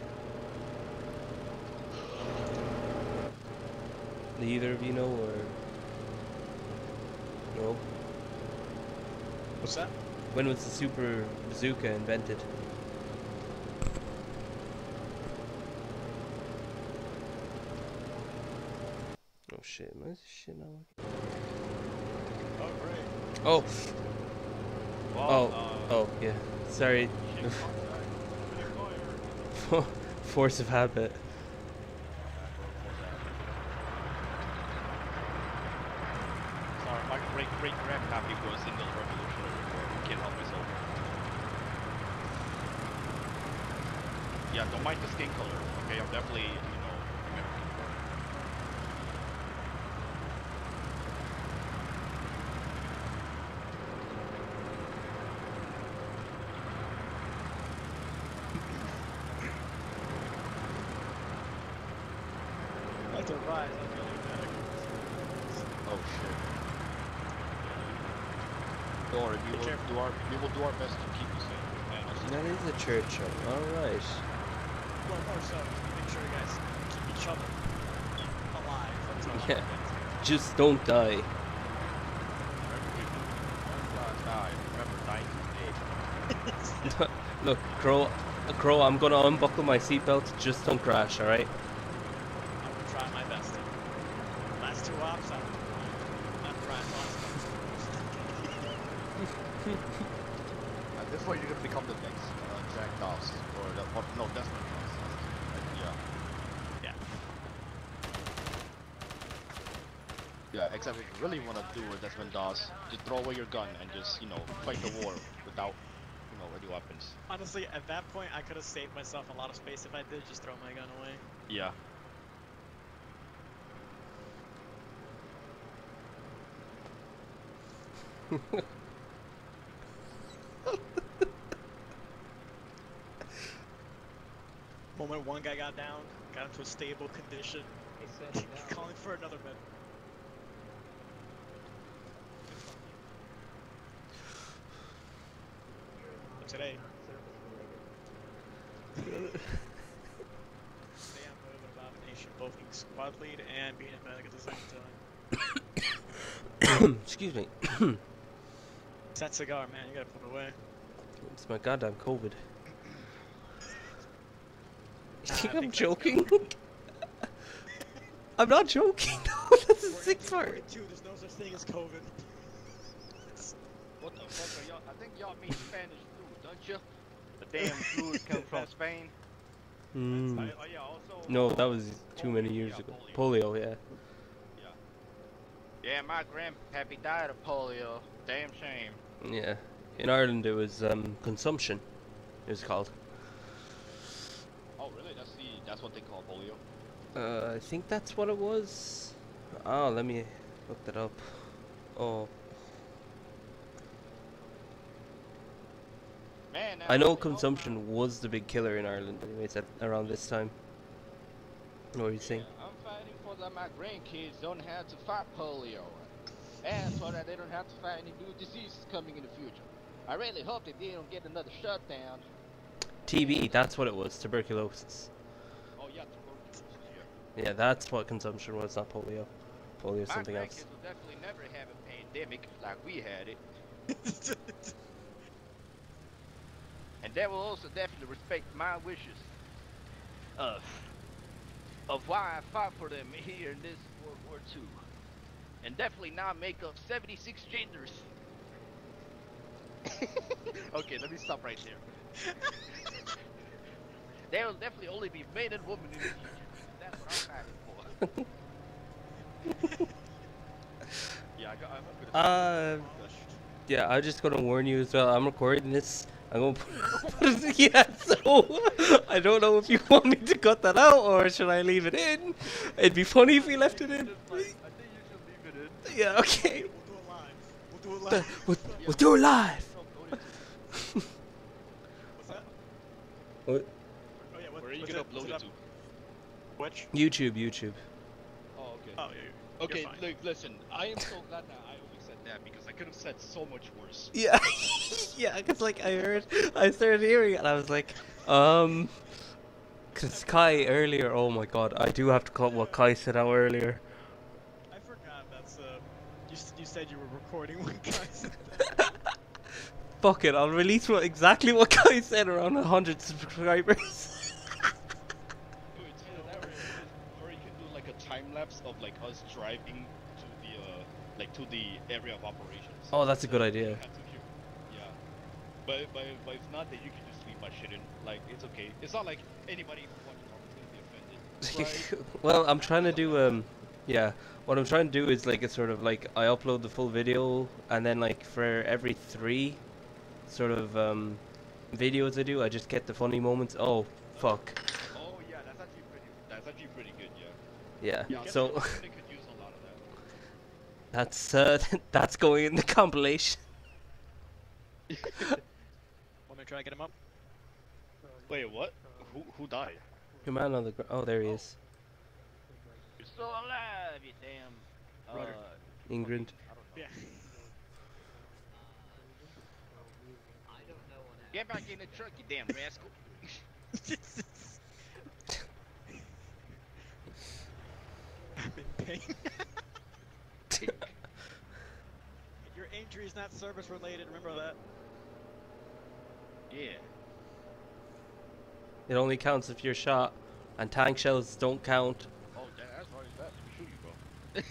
Do either of you know, or... No? What's that? When was the Super Bazooka invented? Oh shit, man, this shit not working. Oh. Oh, yeah. Sorry. Force of habit. Sorry, my great grandpappy was in the revolution. I can't help myself. Yeah, don't mind the skin color. Okay, I'm definitely, you know. We will do our best to keep you safe. That is the church. Alright. Well, more so, make sure you guys keep each other alive. That's all. Yeah. Just don't die. Remember, remember, die. Look, Crow, I'm gonna unbuckle my seatbelt. Just don't crash, alright? I'm gonna try my best. Last two ops, I'm not trying lots of them. At this point, you're gonna become the next jacked offs, or the What? No, that's not nice. Yeah. Yeah, except what you really want to do what Desmond does, just throw away your gun and just, you know, fight the war without, you know, any weapons. Honestly, at that point, I could have saved myself a lot of space if I did just throw my gun away. Yeah. Moment one guy got down, got into a stable condition, calling for another bed. Today. Today I'm learning about nation, both being squad lead and being a medic at the same time. Excuse me. It's that cigar, man. You gotta put it away. It's my goddamn COVID. You think I'm joking? I'm not joking. No, that's a six part. There's no such thing as COVID. What the fuck are y'all? I think y'all mean Spanish flu, don't you? The damn flu's come from Spain. Mm. Oh, yeah, also, no, that was too many years ago. Polio, yeah. Yeah, my grandpappy died of polio. Damn shame. Yeah. In Ireland it was consumption, it was called. Oh really? That's what they call polio? I think that's what it was. Oh, let me look that up. Oh. Man, I know consumption was the big killer in Ireland anyways at around this time. What are you saying? Yeah, I'm fighting for that my grandkids don't have to fight polio. And so that they don't have to fight any new diseases coming in the future. I really hope that they don't get another shutdown. TB, that's what it was, tuberculosis. Oh yeah, tuberculosis, yeah. Yeah, that's what consumption was, not polio. Polio is something else. My grandkids will definitely never have a pandemic like we had it. And they will also definitely respect my wishes of why I fought for them here in this World War II. And definitely not make up 76 genders. Okay, let me stop right there. There will definitely only be men and women in the future. That's what I'm fighting for. Yeah, yeah, I'm just gonna warn you as well. I'm recording this. I'm gonna put it, yeah, so I don't know if you want me to cut that out or should I leave it in? It'd be funny if we left it in. I think you should leave it in. Yeah, okay. We'll do it live. We'll do it live. What's that? What? Oh, yeah, where are you gonna upload it to? Which? YouTube. Oh, okay. Oh, yeah, okay, look, listen, I am so glad that I always said that because I could have said so much worse. Yeah. Yeah, because like I started hearing it and I was like, because Kai earlier, oh my god, I do have to cut what Kai said out earlier. I forgot that's, you said you were recording when Kai said that. Fuck it, I'll release exactly what Kai said around 100 subscribers. Dude, it's hilarious. Or you can do like a time lapse of like us driving to the, like to the area of operations. Oh, that's a good idea. But if not, then you can just leave my shit in. Like, it's okay. It's not like anybody who's going to be offended. Right? Well, I'm trying to do, yeah. What I'm trying to do is, like, it's sort of, like, I upload the full video, and then, like, for every 3 sort of, videos I do, I just get the funny moments. Oh, fuck. Oh, yeah, that's actually pretty good, yeah. Yeah, yeah, so... could use a lot of that. That's going in the compilation. Try to get him up. Wait, what? Who died? Your man on the ground. Oh, there he is. You're still alive, you damn. Ingrid. Yeah. Get back in the truck, you damn rascal. I'm in pain. Your injury is not service related. Remember that. Yeah. It only counts if you're shot, and tank shells don't count. Oh, that's why it's bad. Let me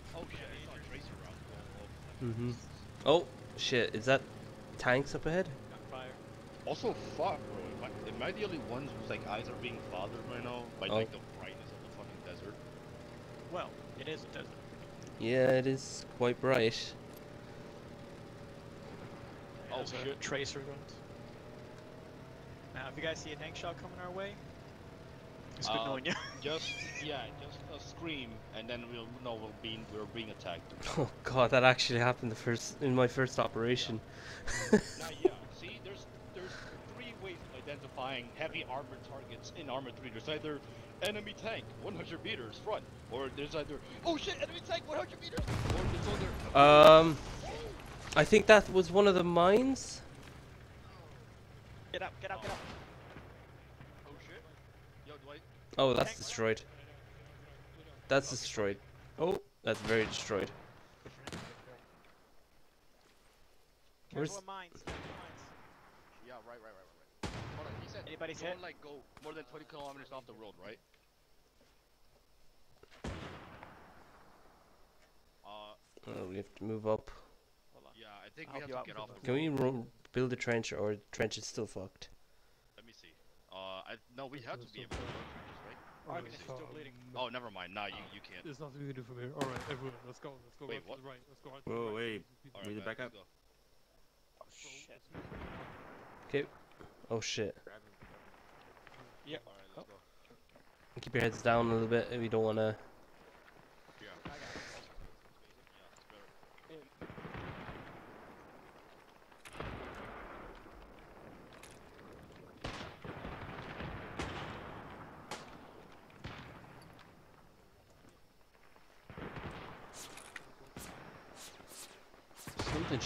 shoot you, bro. Oh shit, I saw a tracer round going over. Mhm. Oh shit, is that tanks up ahead? Got fire. Also, fuck, bro. If I Am I the only ones whose like eyes are being bothered right now by like the brightness of the fucking desert? Well, it is a desert. Yeah, it is quite bright. Yeah, oh shit! Tracer guns. Now, if you guys see a tank shot coming our way, it's good knowing you. just a scream, and then we'll know we're being attacked. Oh god, that actually happened in my first operation. Yeah. Now, yeah, see, there's three ways of identifying heavy armored targets in armored 3. There's either enemy tank 100 meters front, or there's either oh shit enemy tank 100 meters, or there's other. I think that was one of the mines. Get up, get up, get up. Oh shit. Yo, Dwight. Oh, that's destroyed. That's destroyed. Oh, that's very destroyed. Where's mines? Yeah, right. Hold on, he said anybody hit? Don't like go more than 20 kilometers off the road, right? Oh, we have to move up. Hold on. Yeah, I think we have to get off the road. Can we build a trench, or the trench is still fucked? Let me see. No, we have to be able to build trenches, right? Arcanus is still bleeding. Oh, never mind. Nah, you can't. There's nothing we can do from here. Alright, everyone, let's go. Let's go. Wait, what? To the right. Let's go hard to the right. Whoa, wait. Right, we need to back up. Oh, shit. Okay. Oh, shit. Yeah. Alright, let's go. Keep your heads down a little bit if you don't want to...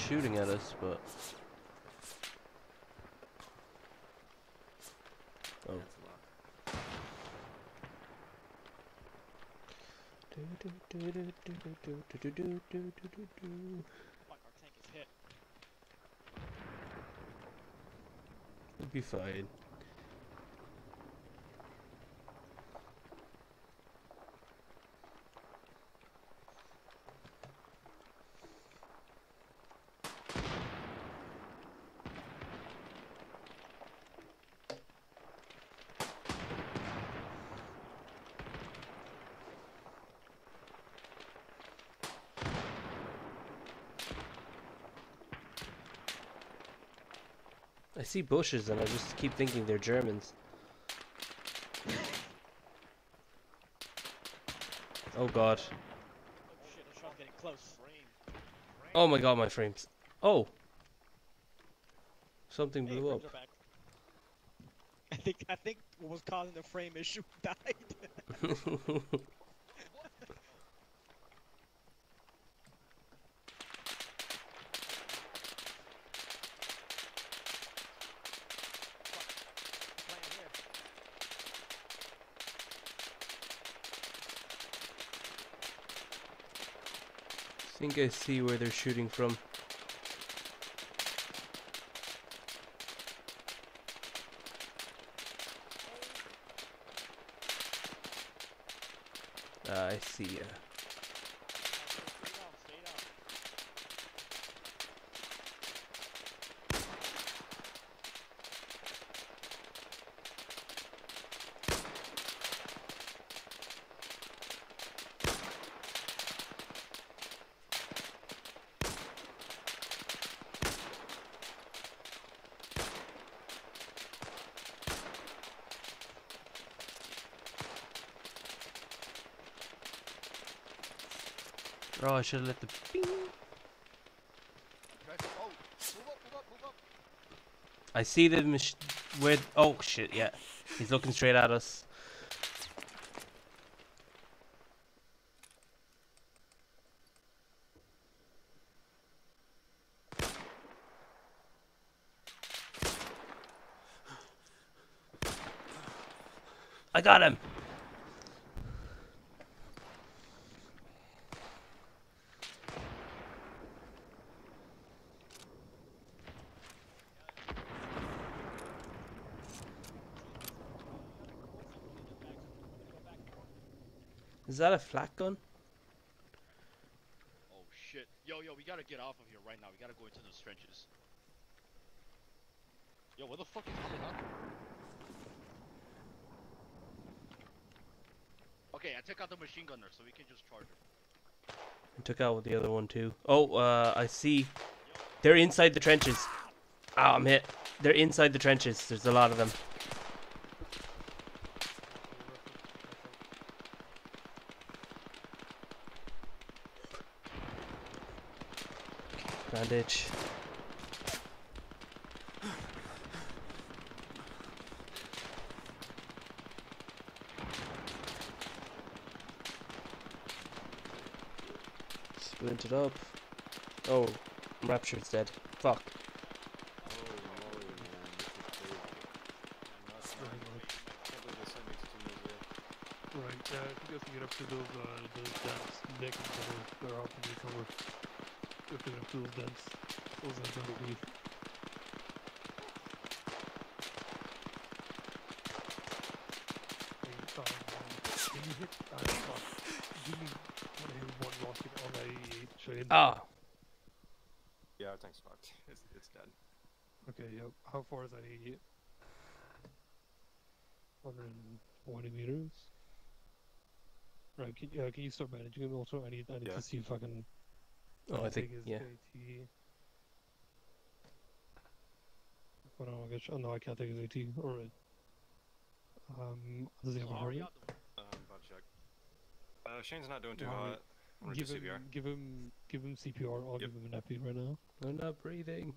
shooting at us, but oh. Fuck, our tank is hit. It'll be fine. I see bushes and I just keep thinking they're Germans. Oh god. Oh shit, I shot getting close. Frame. Oh my god, my frames. Oh! Something blew up. I think what was causing the frame issue died. I think I see where they're shooting from. I see ya. Oh, I should have let the ping. I see the where. Oh shit! Yeah, he's looking straight at us. I got him. Is that a flak gun? Oh shit. Yo, we gotta get off of here right now. We gotta go into those trenches. Yo, what the fuck is going on? took out the machine gunner, so we can just charge her. I took out with the other one too. Oh, I see. They're inside the trenches. Oh, I'm hit. They're inside the trenches. There's a lot of them. Bandage. Splintered up. Oh, Rapture's dead. Fuck. Right, I think I can get up to those dams. They can cover. They're off and they cover. If they're up to those dams, don't leave. Can you hit? Give me one rocket on a trade. Ah! Yeah, thanks, fuck. It's dead. Okay, yep. How far is that AE? 120 meters? Right, can you start managing him also? I need to see if I can... Oh, I think, yeah. Oh, no, I guess, oh, no, I can't take his AT. Alright. Does he have a hurry up? Bad check. Shane's not doing too hot. I'm gonna do CPR. Give him CPR. I'll give him an AP right now. They're not breathing.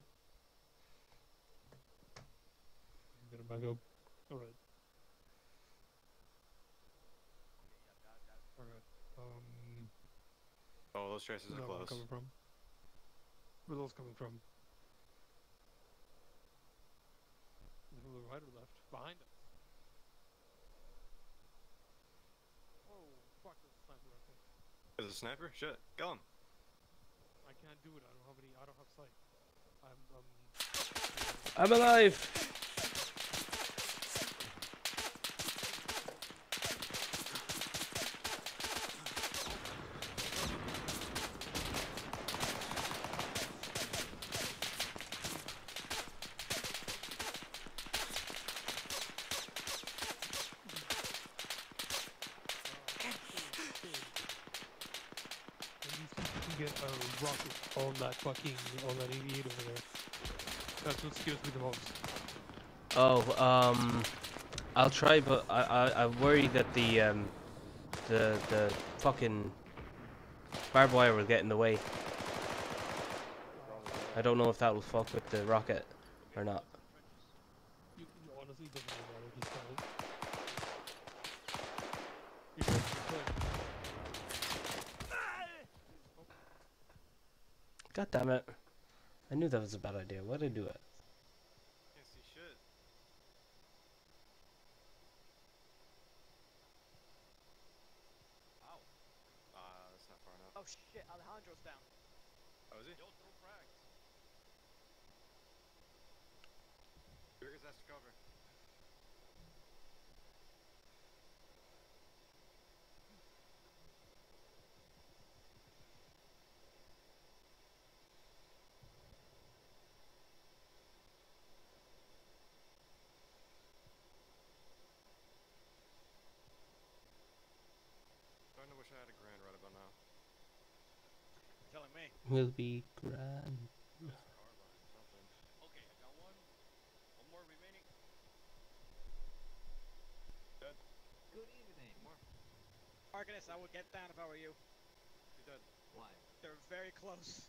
I'm gonna back up. Alright. Oh, those traces are close. Where are those coming from? From the right or left? Behind us. Oh, fuck, there's a sniper right there. There's a sniper? Shit, kill him. I can't do it, I don't have sight. I'm alive! On that 88 over there. That's what scares me the most. Oh, I'll try, but I worry that the fucking barbed wire will get in the way. I don't know if that will fuck with the rocket or not. You honestly don't know about it. God damn it. I knew that was a bad idea. Why did I do it? Yes, you should. Ow. That's not far enough. Oh shit, Alejandro's down. Oh, is he? Yo, throw frags. Biggest has to cover. Will be grand. Okay, I got one. One more remaining. Dead. Good evening. More. Arcanus, I would get down if I were you. You're dead. Why? They're very close.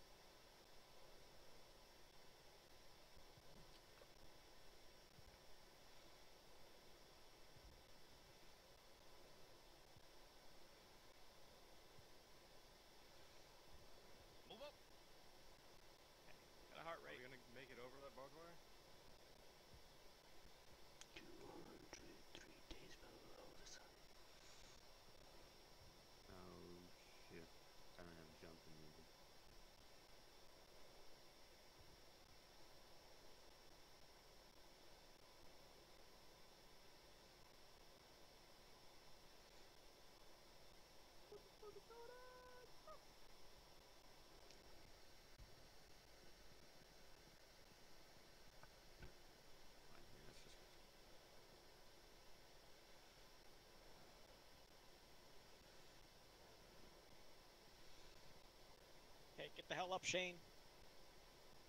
Get the hell up, Shane.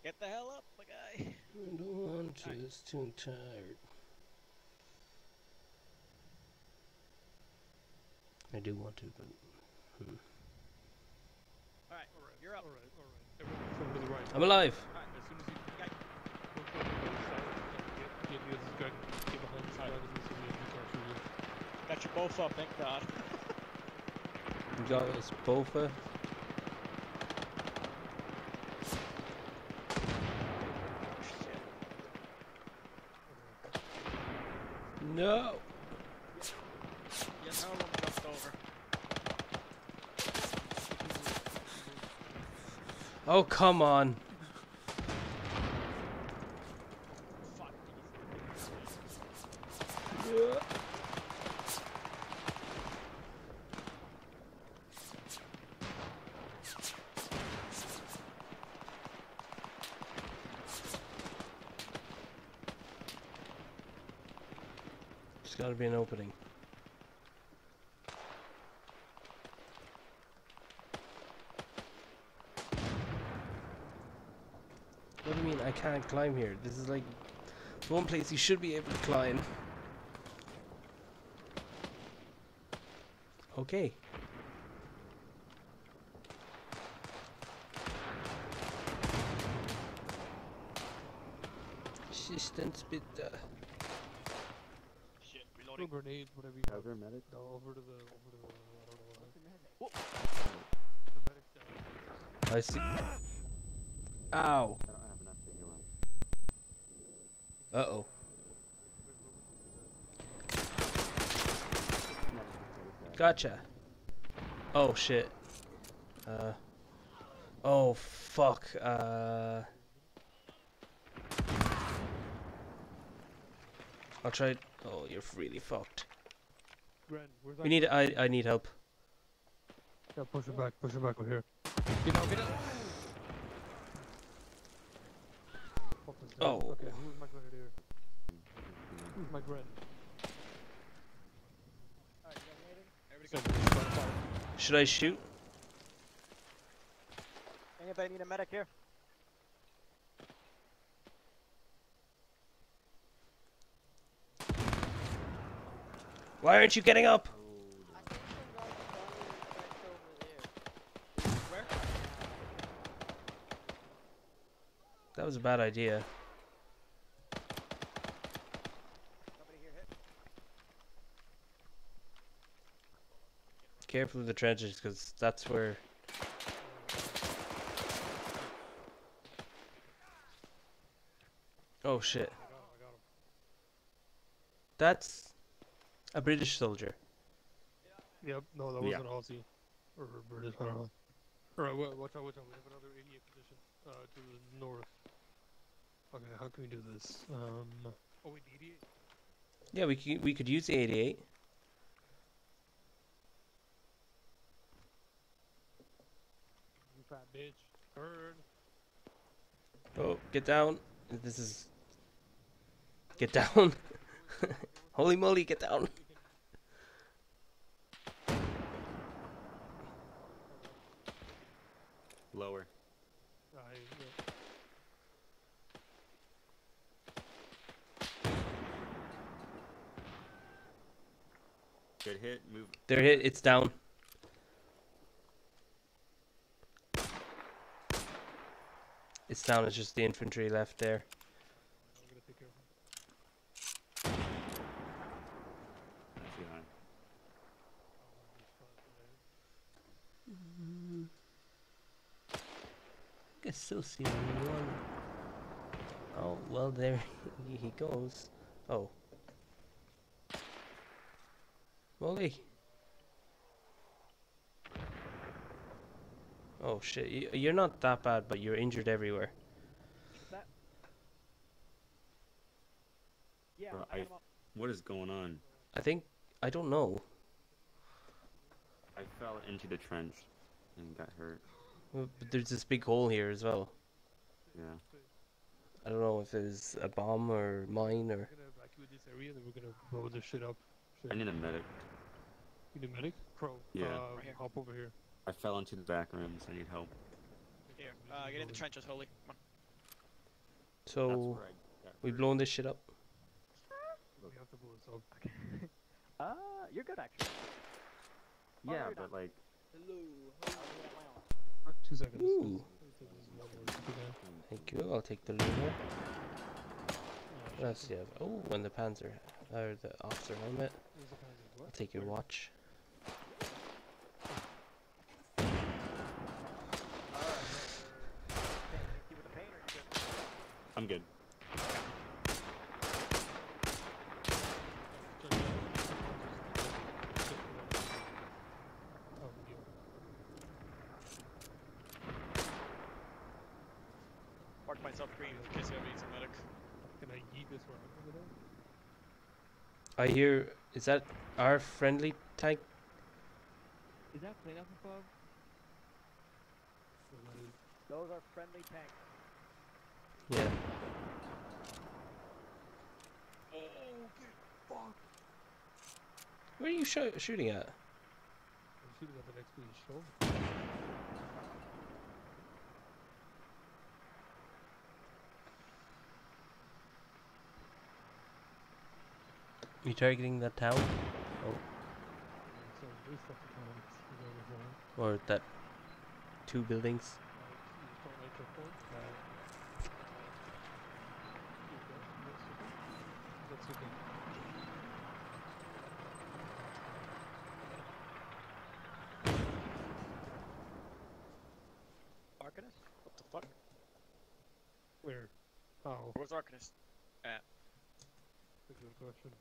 Get the hell up, my guy. I don't want to. It's too tired. I do want to, but... Alright, you're up. Alright. I'm alive! Alright, as soon as you... Got you both up, thank God. Got us both up. No! Yes, no one jumped over. Oh, come on! There's gotta be an opening. What do you mean I can't climb here? This is like one place you should be able to climb. Okay. Assistance bitte. Grenade, whatever you have. Medic? No, over to the medic. I see. Ow. I don't have enough to heal him. Uh-oh. Gotcha. Oh, shit. Oh, fuck. I'll try... Oh, you're really fucked. Gren, we need. I need help. Yeah, push it back. Push it back. We're here. Get out. Get out. Oh. Okay. Who's my Gren here? Who's my Gren? Alright, you got a medic? Everybody go. Should I shoot? Anybody need a medic here? Why aren't you getting up? Where? That was a bad idea. Somebody here hit? Careful with the trenches, because that's where... Oh shit. I got him. That's... a British soldier. Yep, no, that wasn't Aussie. Or British, I don't know. Alright, watch out, watch out. We have another 88 position to the north. Okay, how can we do this? Oh, we need 88? Yeah, we could use the 88. You fat bitch. Turn. Oh, get down. This is... Get down. Holy moly, get down. Lower. Good hit, move. They're hit, it's down. It's down, it's just the infantry left there. Still see one. Oh well, there he goes. Oh, Molly. Oh shit! You're not that bad, but you're injured everywhere. That... Yeah. Bro, what is going on? I don't know. I fell into the trench and got hurt. But there's this big hole here as well. Yeah. I don't know if there's a bomb or mine or... We're gonna evacuate this area and then we're gonna blow this shit up. Shit. I need a medic. You need a medic? Crow. Yeah. Hop over here. I fell into the back rooms. I need help. Here, get in the trenches, Holy. Come on. So, we've blown this shit up. We have to blow this up. Okay. You're good, actually. Yeah, oh, but like... Hello. 2 seconds. Ooh. Thank you, I'll take the loader. What else do you have? Oh, and the Panzer, or the officer helmet. I'll take your watch. I'm good. Mark myself green in case you have any medic. Can I yeet this one over there? I hear. Is that our friendly tank? Is that clean up above? Those are friendly tanks. Yeah. Oh, get fucked. Where are you shooting at? I'm shooting at the next green shoulder. You targeting that town? Oh. Or that 2 buildings? Arcanus? What the fuck? Where? Oh. Where's Arcanus? That's a good question.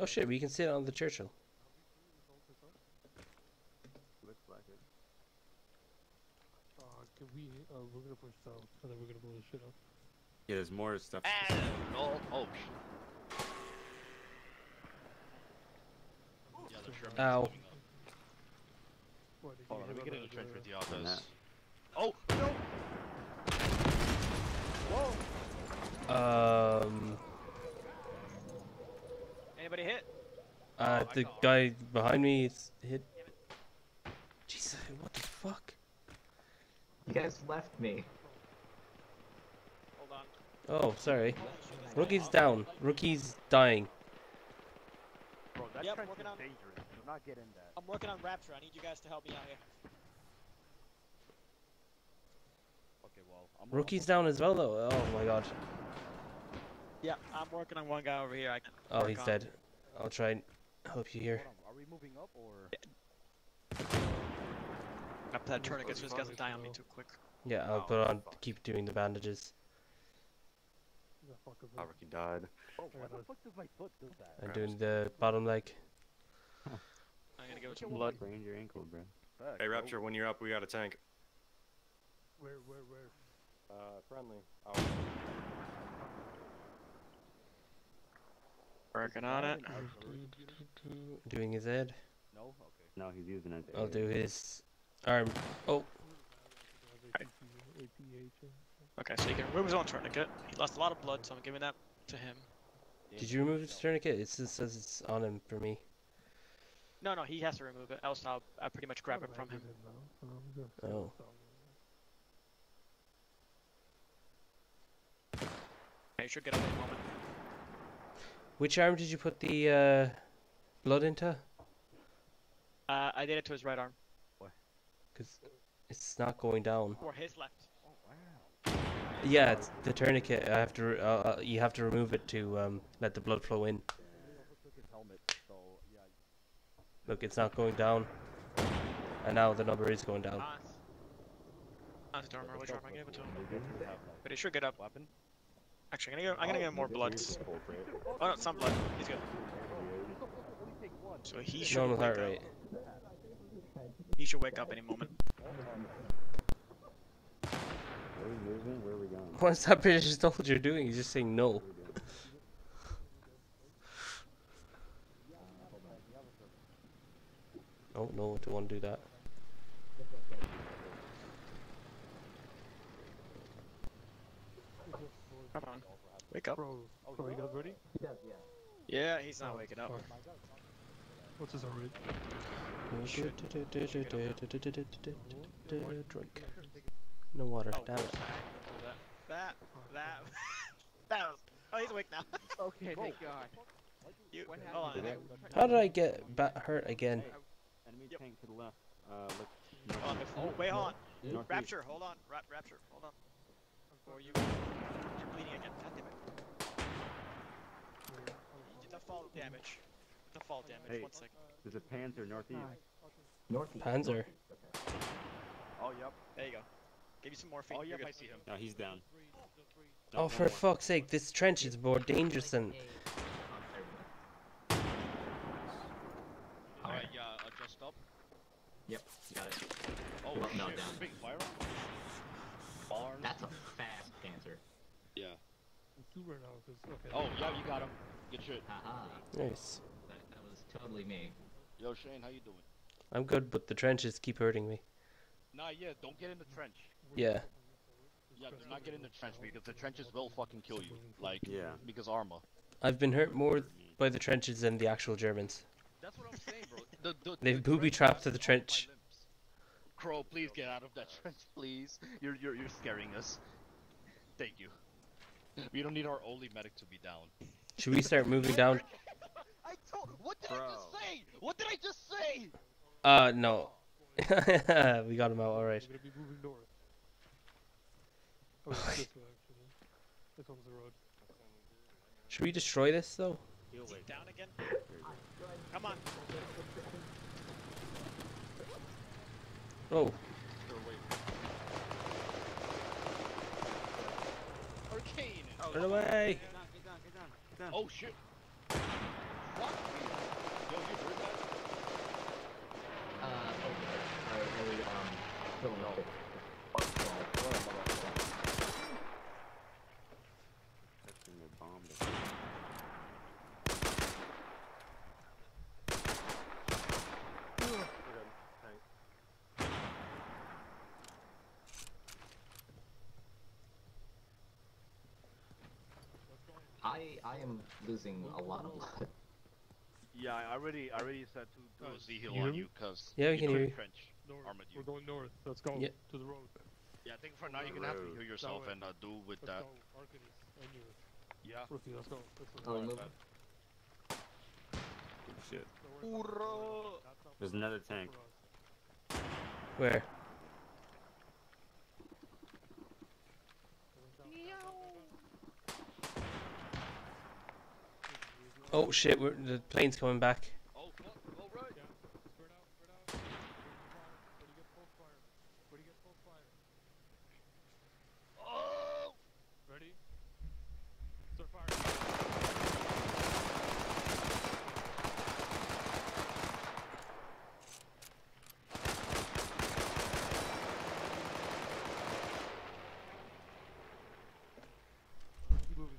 Oh shit, we can sit on the Churchill. Looks like it. We're gonna push south, and then we're gonna blow this shit up. Yeah, there's more stuff. Oh shit. Yeah, the Sherman's coming up. Hold on, let me get in the trench with the autos. Oh, no! Whoa! Anybody hit? The guy behind me is hit. Jesus, what the fuck? You guys left me. Hold on. Oh, sorry. Rookie's down. Rookie's dying. Bro, that trench is dangerous. I'm not getting that. I'm working on Rapture. I need you guys to help me out here. Okay, well, Rookie's down as well, though. Oh my god. Yeah, I'm working on one guy over here. Oh, he's dead. I'll try and help you here. Are we moving up or? After that tourniquet, so this doesn't die on me too quick. Yeah, I'll put on, keep doing the bandages. Oh, Ricky died. Oh, why the fuck does my foot do that? I'm doing the bottom leg. I'm gonna go with blood. Brain your ankle, bro. Hey, Rapture, when you're up, we got a tank. Where? Friendly. Oh. Working on it. Doing his head. No, okay. No, he's using it. I'll do his arm. Oh. Right. Okay, so you can remove his own tourniquet. He lost a lot of blood, so I'm giving that to him. Did you remove his tourniquet? It says it's on him for me. No, he has to remove it. Else I'll pretty much grab it from him. Oh. You should get up in a moment. Which arm did you put the blood into? I did it to his right arm. Why? Because it's not going down. Or his left. Oh wow. Yeah, it's the tourniquet. I have to. You have to remove it to let the blood flow in. Look, it's not going down. And now the number is going down. Which arm I gave it to him? But it should get up. Weapon. Actually, I'm gonna get more blood. Oh no, some blood. He's good. So he should wake up. Right. He should wake up any moment. What's that British soldier doing? He's just saying no. Oh no, I don't want to do that. Come on, wake up. Bro, he got ready? Yeah, he's not waking up. What's his alright? Drink. No water. Damn it. That was. Oh, he's awake now. Okay, thank God. How did I get hurt again? Enemy tank to the left. Oh, wait, hold on. Rapture, hold on. Rapture, hold on. Before you. You're bleeding again. God damn it. You did the fall damage. The fall damage. Hey, 1 second. There's a Panzer northeast. Northeast. Panzer. Oh, yep. There you go. Give you some morphine. Oh, yep, I see him. No, he's down. Oh, for fuck's sake, this trench is more dangerous than. Alright, yeah, adjust up. Yep, got it. Oh, well, no, down. Big firearm? That's a fast Panzer. Yeah. Super now, okay. Oh, yeah, you got him. Good shit. Haha. Nice. That was totally me. Yo, Shane, how you doing? I'm good, but the trenches keep hurting me. Nah, yeah, don't get in the trench. Yeah. Yeah, do not get in the trench because the trenches will fucking kill you. Like, yeah. Because armor. I've been hurt more by the trenches than the actual Germans. That's what I'm saying, bro. They've booby-trapped to the trench. Crow, please get out of that trench, please. You're scaring us. Thank you. We don't need our only medic to be down. Should we start moving down? I told. What did I just say? What did I just say? No. We got him out, alright. We're gonna be moving north. Oh, it's this way, actually. Here comes the road. Should we destroy this, though? Is he down again? Come on! Oh. Arcane! Run away! Get down. Oh, shit! What? Yo, you heard that? I am losing a lot of blood. Yeah, I already said to Z heal on you, cause yeah, we can hear you. We're going north. Let's go to the road. Yeah, I think for now you're gonna have to heal yourself and do with that. Yeah. Rookie, let's go. Good shit. There's another tank. Where? Oh shit, the plane's coming back. Oh, right. Yeah. Spread out. Where do you get full fire? Oh! Ready? Start firing. Keep moving.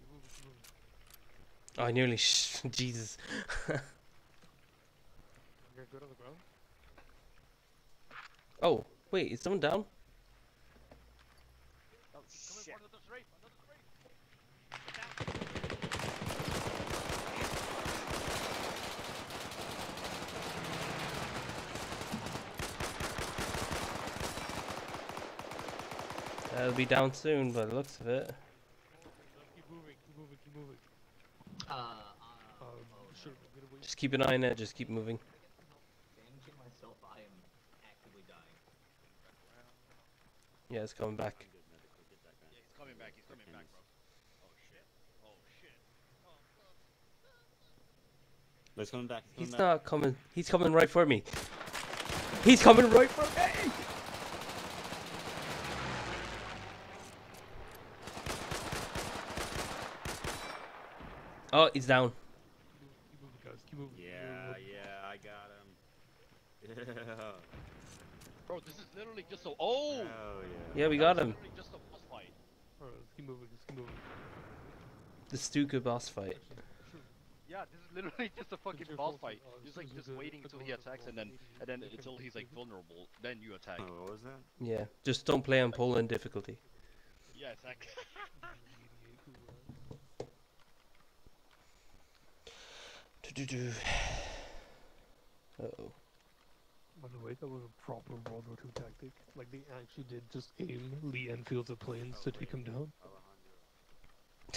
Oh, I nearly Jesus. You're good on the ground? Oh, wait, is someone down? Oh, shit. That'll be down soon by the looks of it. Keep moving. Just keep an eye on it, just keep moving. Yeah, it's coming back. Yeah, he's coming back, bro. Oh shit. No, he's coming back. He's not coming, he's coming right for me. Oh, he's down. Keep moving. Yeah, I got him. Yeah. Bro, this is literally just so. Oh! Yeah, we got him. Just a boss fight. Alright, let's keep moving. The Stuka boss fight. Yeah, this is literally just a fucking boss fight. Just like just waiting until he attacks and then until he's like vulnerable, then you attack. Oh, what was that? Yeah, just don't play on Poland difficulty. Yeah, exactly. Uh-oh. By the way, that was a proper World War II tactic. Like, they actually did just aim Lee Enfield's of planes to take him down.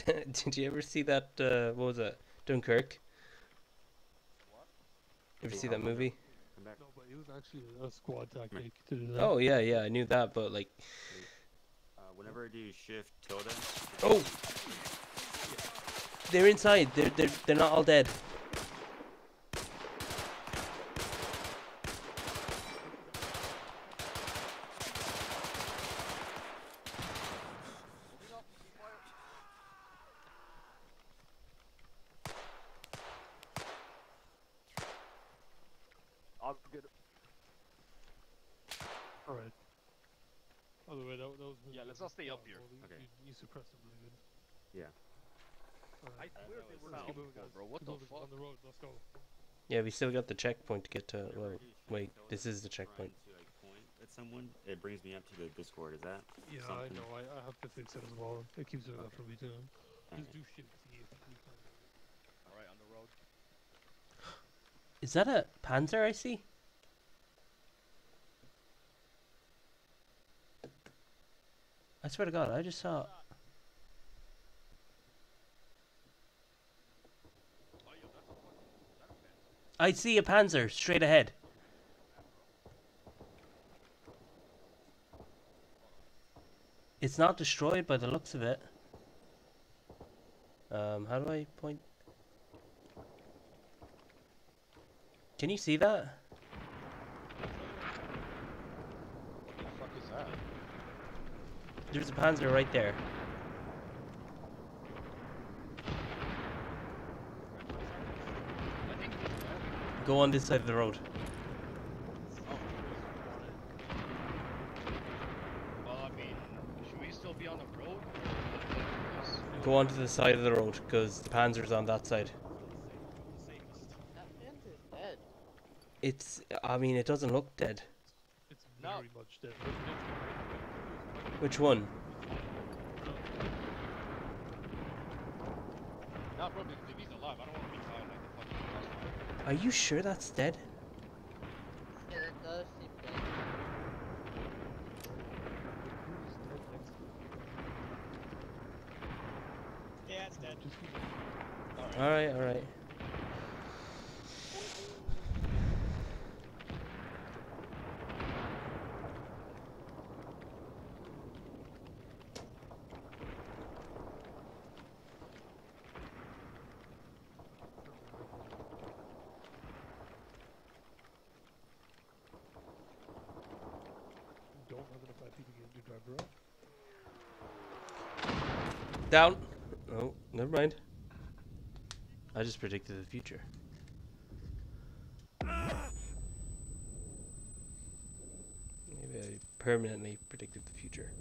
Did you ever see that, what was that? Dunkirk? What? Ever see that movie? No, but it was actually a squad tactic to do that. Oh, yeah, yeah, I knew that, but, like... whenever I do shift tilde... Oh! They're inside! They're not all dead. Stay up here. Okay. You suppressed them really good. Yeah. I swear they were not moving, bro. What the fuck? On the road. Let's go. Yeah, we still got the checkpoint to get to. Well, wait, this is the checkpoint. At someone, it brings me up to the Discord. Is that? Yeah, something? I know. I have to fix it as well. It keeps it up for me too. Just do shit to you. All right, on the road. Is that a Panzer I see? I swear to God, I just saw... I see a Panzer straight ahead. It's not destroyed by the looks of it. How do I point? Can you see that? There's a Panzer right there. Go on this side of the road. Well, I mean, should we still be on the road? Go on to the side of the road, because the Panzer's on that side. That Panzer's dead. It's, I mean, it doesn't look dead. It's very much dead. Which one? Nah, bro, he's alive. I don't want to be tired like the fucking last one. Are you sure that's dead? Yeah, that does seem dead. Yeah, it's dead. Alright, alright. Down. Oh, never mind. I just predicted the future. Maybe I permanently predicted the future.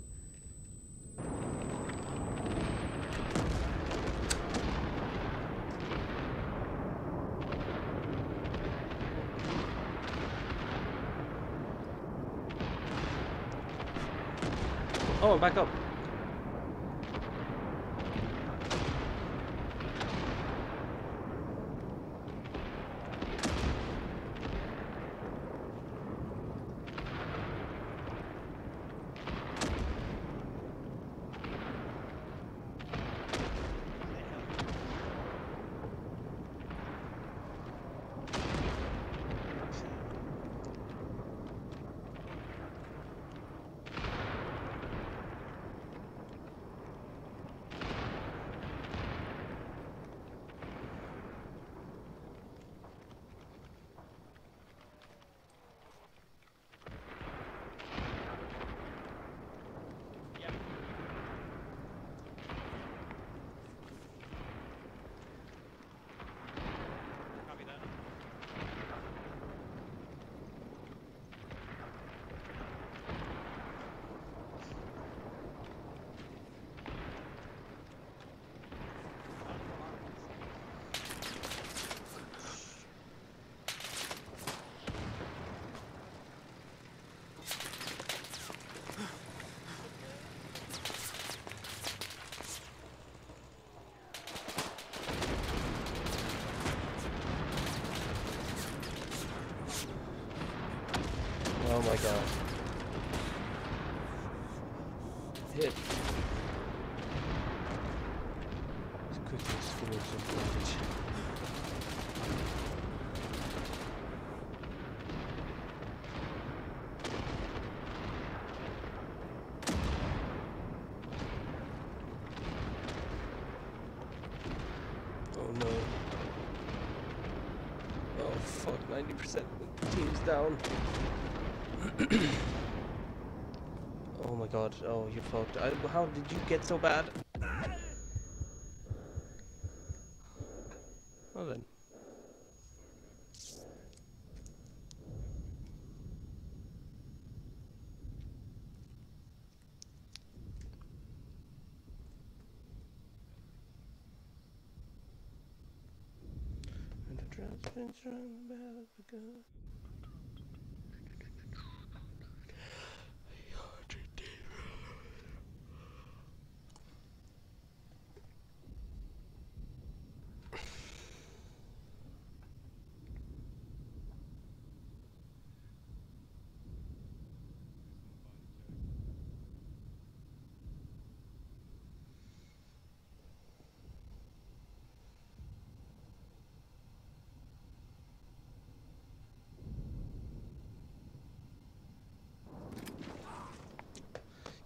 Oh, I'm back up. Oh my god. Hit. Let's quickly finish some damage. Oh no. Oh fuck, 90% of the team's down. Oh my god, oh you fucked. How did you get so bad? Well then. And the transmission bell began.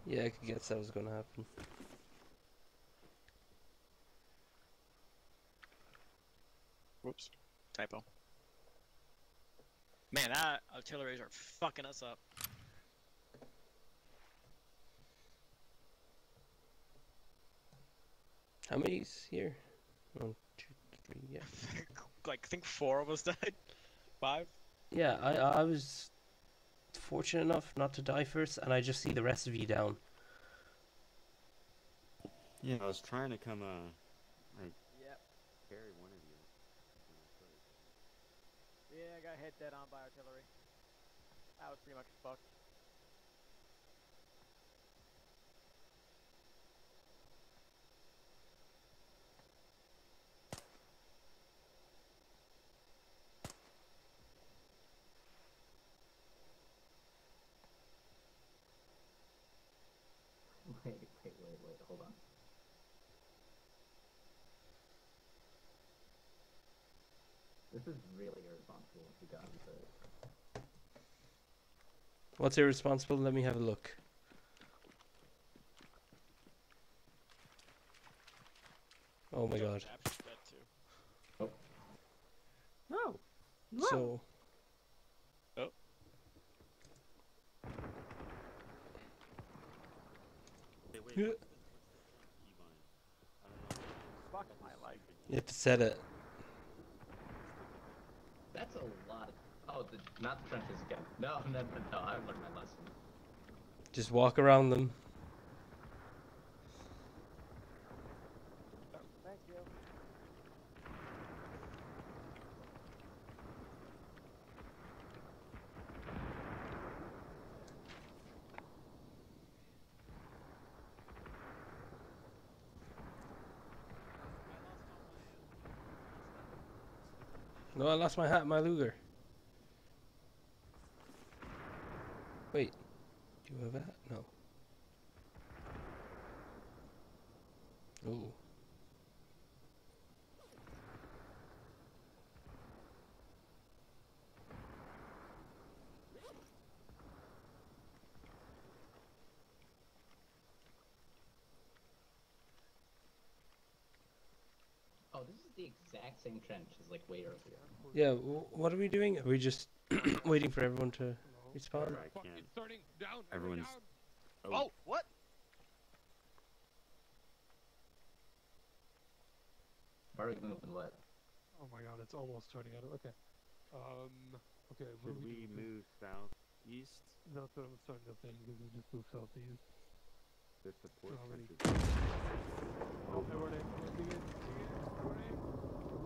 Yeah, I could guess that was gonna happen. Whoops. Typo. Man, our artilleries are fucking us up. How many's here? 1, 2, 3, yeah. Like, I think 4 of us died. 5? Yeah, I was fortunate enough not to die first, and I just see the rest of you down. Yeah, I was trying to come, yep. Carry one of you. Yeah, I got hit dead on by artillery. I was pretty much fucked. Wait, hold on. This is really irresponsible if you got it. What's irresponsible? Let me have a look. Oh my god. Oh. No. No. So. Yeah. You have to set it. That's a lot. Oh, not the trenches again. No, I've learned my lesson. Just walk around them. Thank you. No, I lost my hat and my Luger. Wait, do you have a hat? No. Oh. Oh, this is the exact same trench as like way earlier. Yeah, what are we doing? Are we just waiting for everyone to respawn? I can. Everyone's. Oh, what? Are we moving what? Oh my god, it's almost turning out. Okay. Okay. Should we move southeast? That's what I'm starting to think. Because we just move southeast. This support.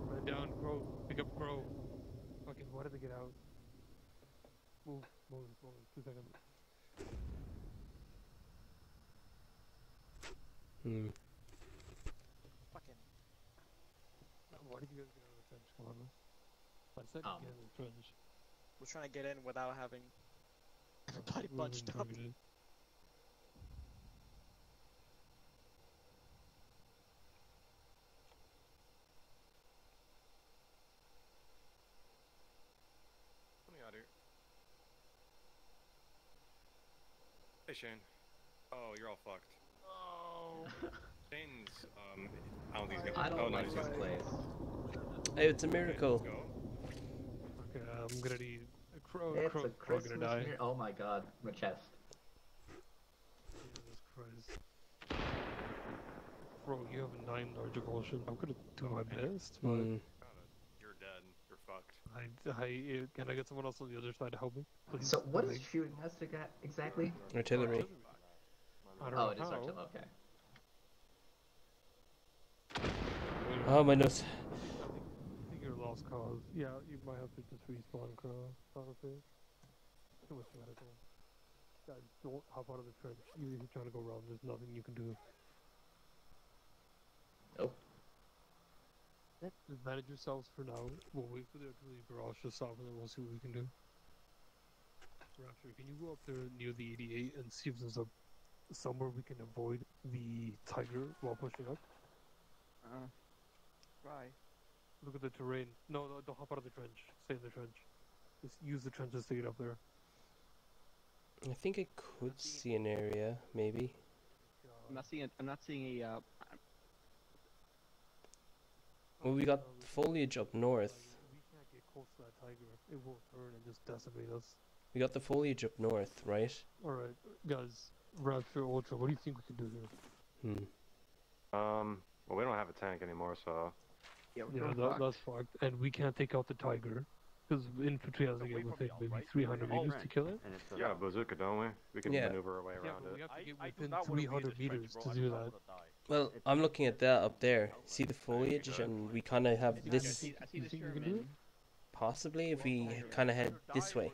Oh, down, Crow. Pick up Crow. Fucking, why did they get out? Move. 2 seconds. Fucking. Why did you guys get out of the trench? Come on, man. 1 second, get out of the trench. We're trying to get in without having Everybody bunched up. Let me out here. Hey Shane. Oh, you're all fucked. Oh. Shane's, I don't think he's gonna. I don't like this place. Hey, it's a miracle. Okay, let's go. Okay, I'm gonna need. Crow gonna die. Oh my god, my chest. Jesus Christ. Crow, you have a 9 large emulsion. I'm gonna do my best, but... You're dead. You're fucked. Can I get someone else on the other side to help me? Please? So what is shooting us to get exactly? Artillery. I don't know it is artillery, okay. Oh, my nose. Lost cause. Yeah, you might have to just respawn, Crow. Honestly, it was radical. Guys, don't hop out of the trench. Even if you're trying to go wrong, there's nothing you can do. Nope. Just manage yourselves for now. We'll wait for the artillery barrage to stop, and then we'll see what we can do. Rapture, can you go up there near the 88 and see if there's a somewhere we can avoid the Tiger while pushing up? Right. Look at the terrain. No, don't hop out of the trench. Stay in the trench. Just use the trenches to get up there. I think I could see an area, maybe. I'm not seeing a... Well, we got foliage up north. We can't get close to that Tiger. It will turn and just decimate us. We got the foliage up north, right? Alright, guys. Rapture, Ultra, what do you think we can do here? Well, we don't have a tank anymore, so... Yeah, that's fucked, and we can't take out the Tiger, because infantry has to get within maybe 300 meters to kill it. Yeah, bazooka, don't we? We can maneuver our way around it. We have to get within 300 meters to do that. Well, I'm looking at that up there. See the foliage, and we kind of have this... You think we can do it? Possibly, if we kind of head this way.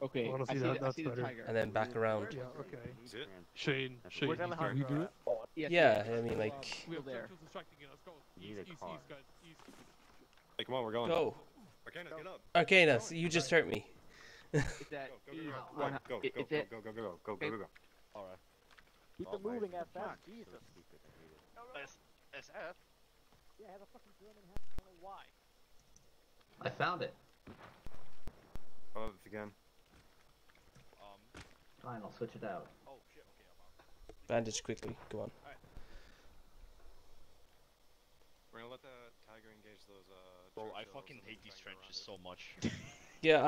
Okay, honestly, that's better. And then back around. Yeah, okay. Shane, can we do it? Yeah, I mean, like... We're there. Hey, come on, we're going. Go! Arcanus, get up! Arcanus, you just hurt me. Go. Alright. Keep them moving, SF. Jesus. SF? Yeah, I have a fucking German hat. I don't know why. I found it. Oh, it's again. Fine, I'll switch it out. Oh, shit, okay, I'm out. Bandage quickly, go on. We're gonna let the Tiger engage those, bro, I fucking hate these trenches so much. Yeah,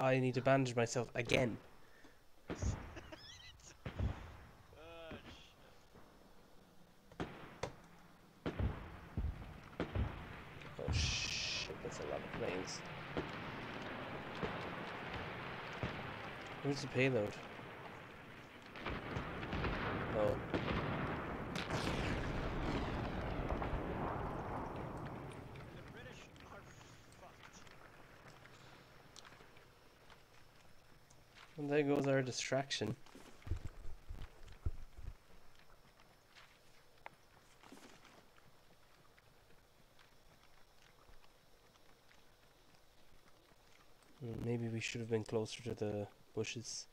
I need to bandage myself again. Oh shit, that's a lot of planes. Where's the payload? Oh. And there goes our distraction. Maybe we should have been closer to the bushes.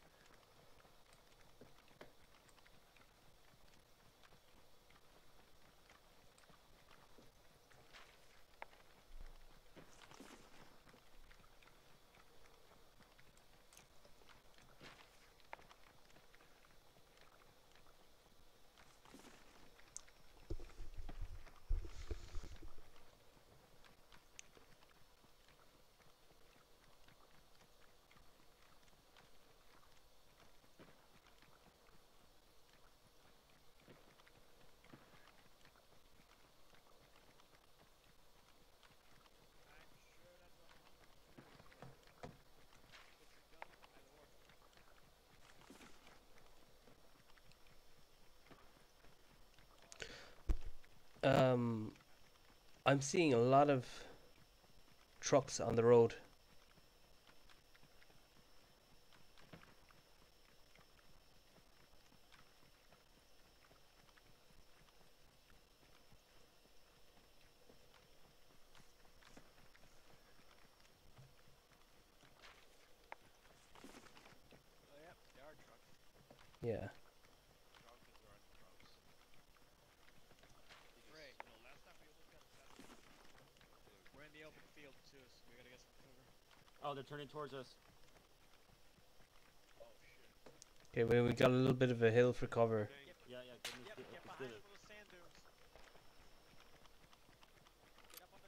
I'm seeing a lot of trucks on the road. Yeah. We're in the open field too, so we gotta get some cover. Oh, they're turning towards us. Oh shit. Okay, we got a little bit of a hill for cover. Yeah, yeah. Get behind those little sand dunes. Get up on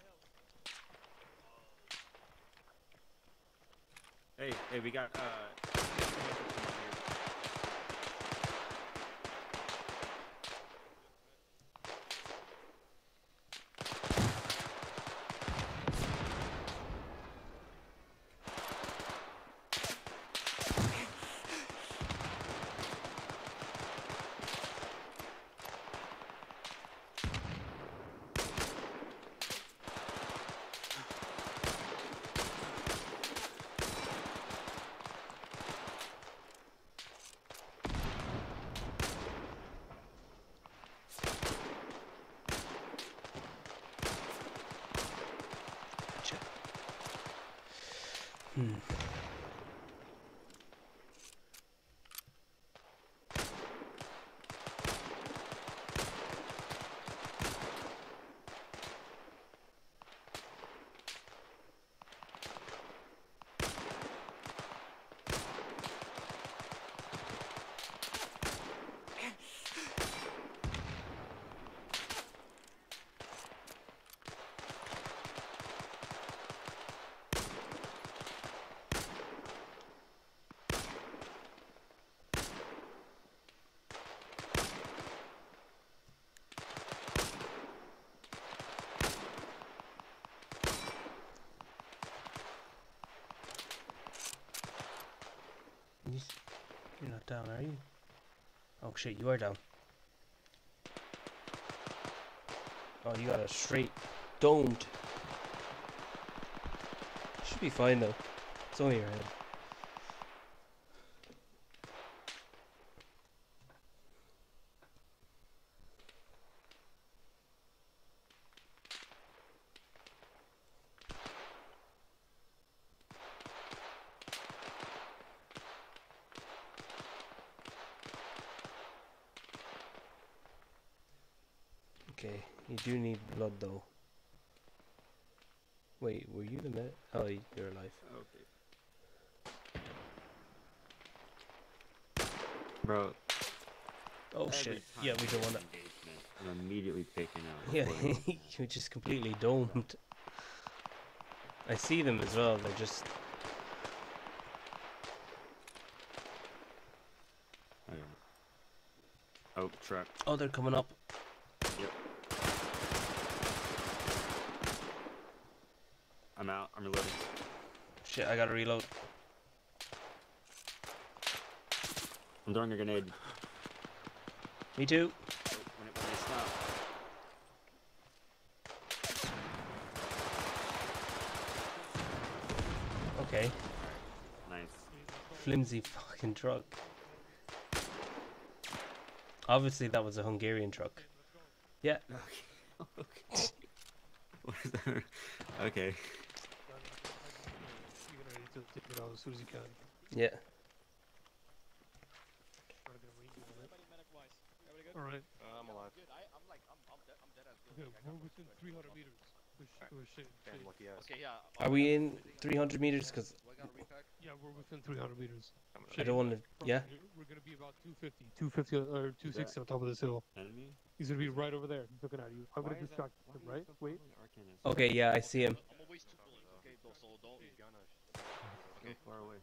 the hill. Hey, hey, we got You're not down, are you? Oh shit, you are down. Oh, you got a straight domed. Should be fine though. It's only your head. Okay, you do need blood though. Wait, were you in that? Oh, you're alive. Okay. Bro. Oh shit. Yeah, we don't want to. I'm immediately picking out. Yeah, you're just completely domed. I see them as well, they're just. Oh, truck. Oh, they're coming up. Yep. I'm out. I'm reloading. Shit, I gotta reload. I'm throwing a grenade. Me too. Oh, when it stops. Okay. Nice. Flimsy fucking truck. Obviously, that was a Hungarian truck. Yeah. Okay. What is that? Okay. Yeah. Alright. I'm alive. We're within 300 meters. Okay, yeah. Are we in 300 meters? Cause yeah, we're within 300 meters. I don't want to. Yeah. We're gonna be about 250 or 260 on top of this hill. Enemy? He's gonna be right over there. He's looking at you. I'm gonna distract him, right? Wait. Okay, yeah, I see him. Okay, far away.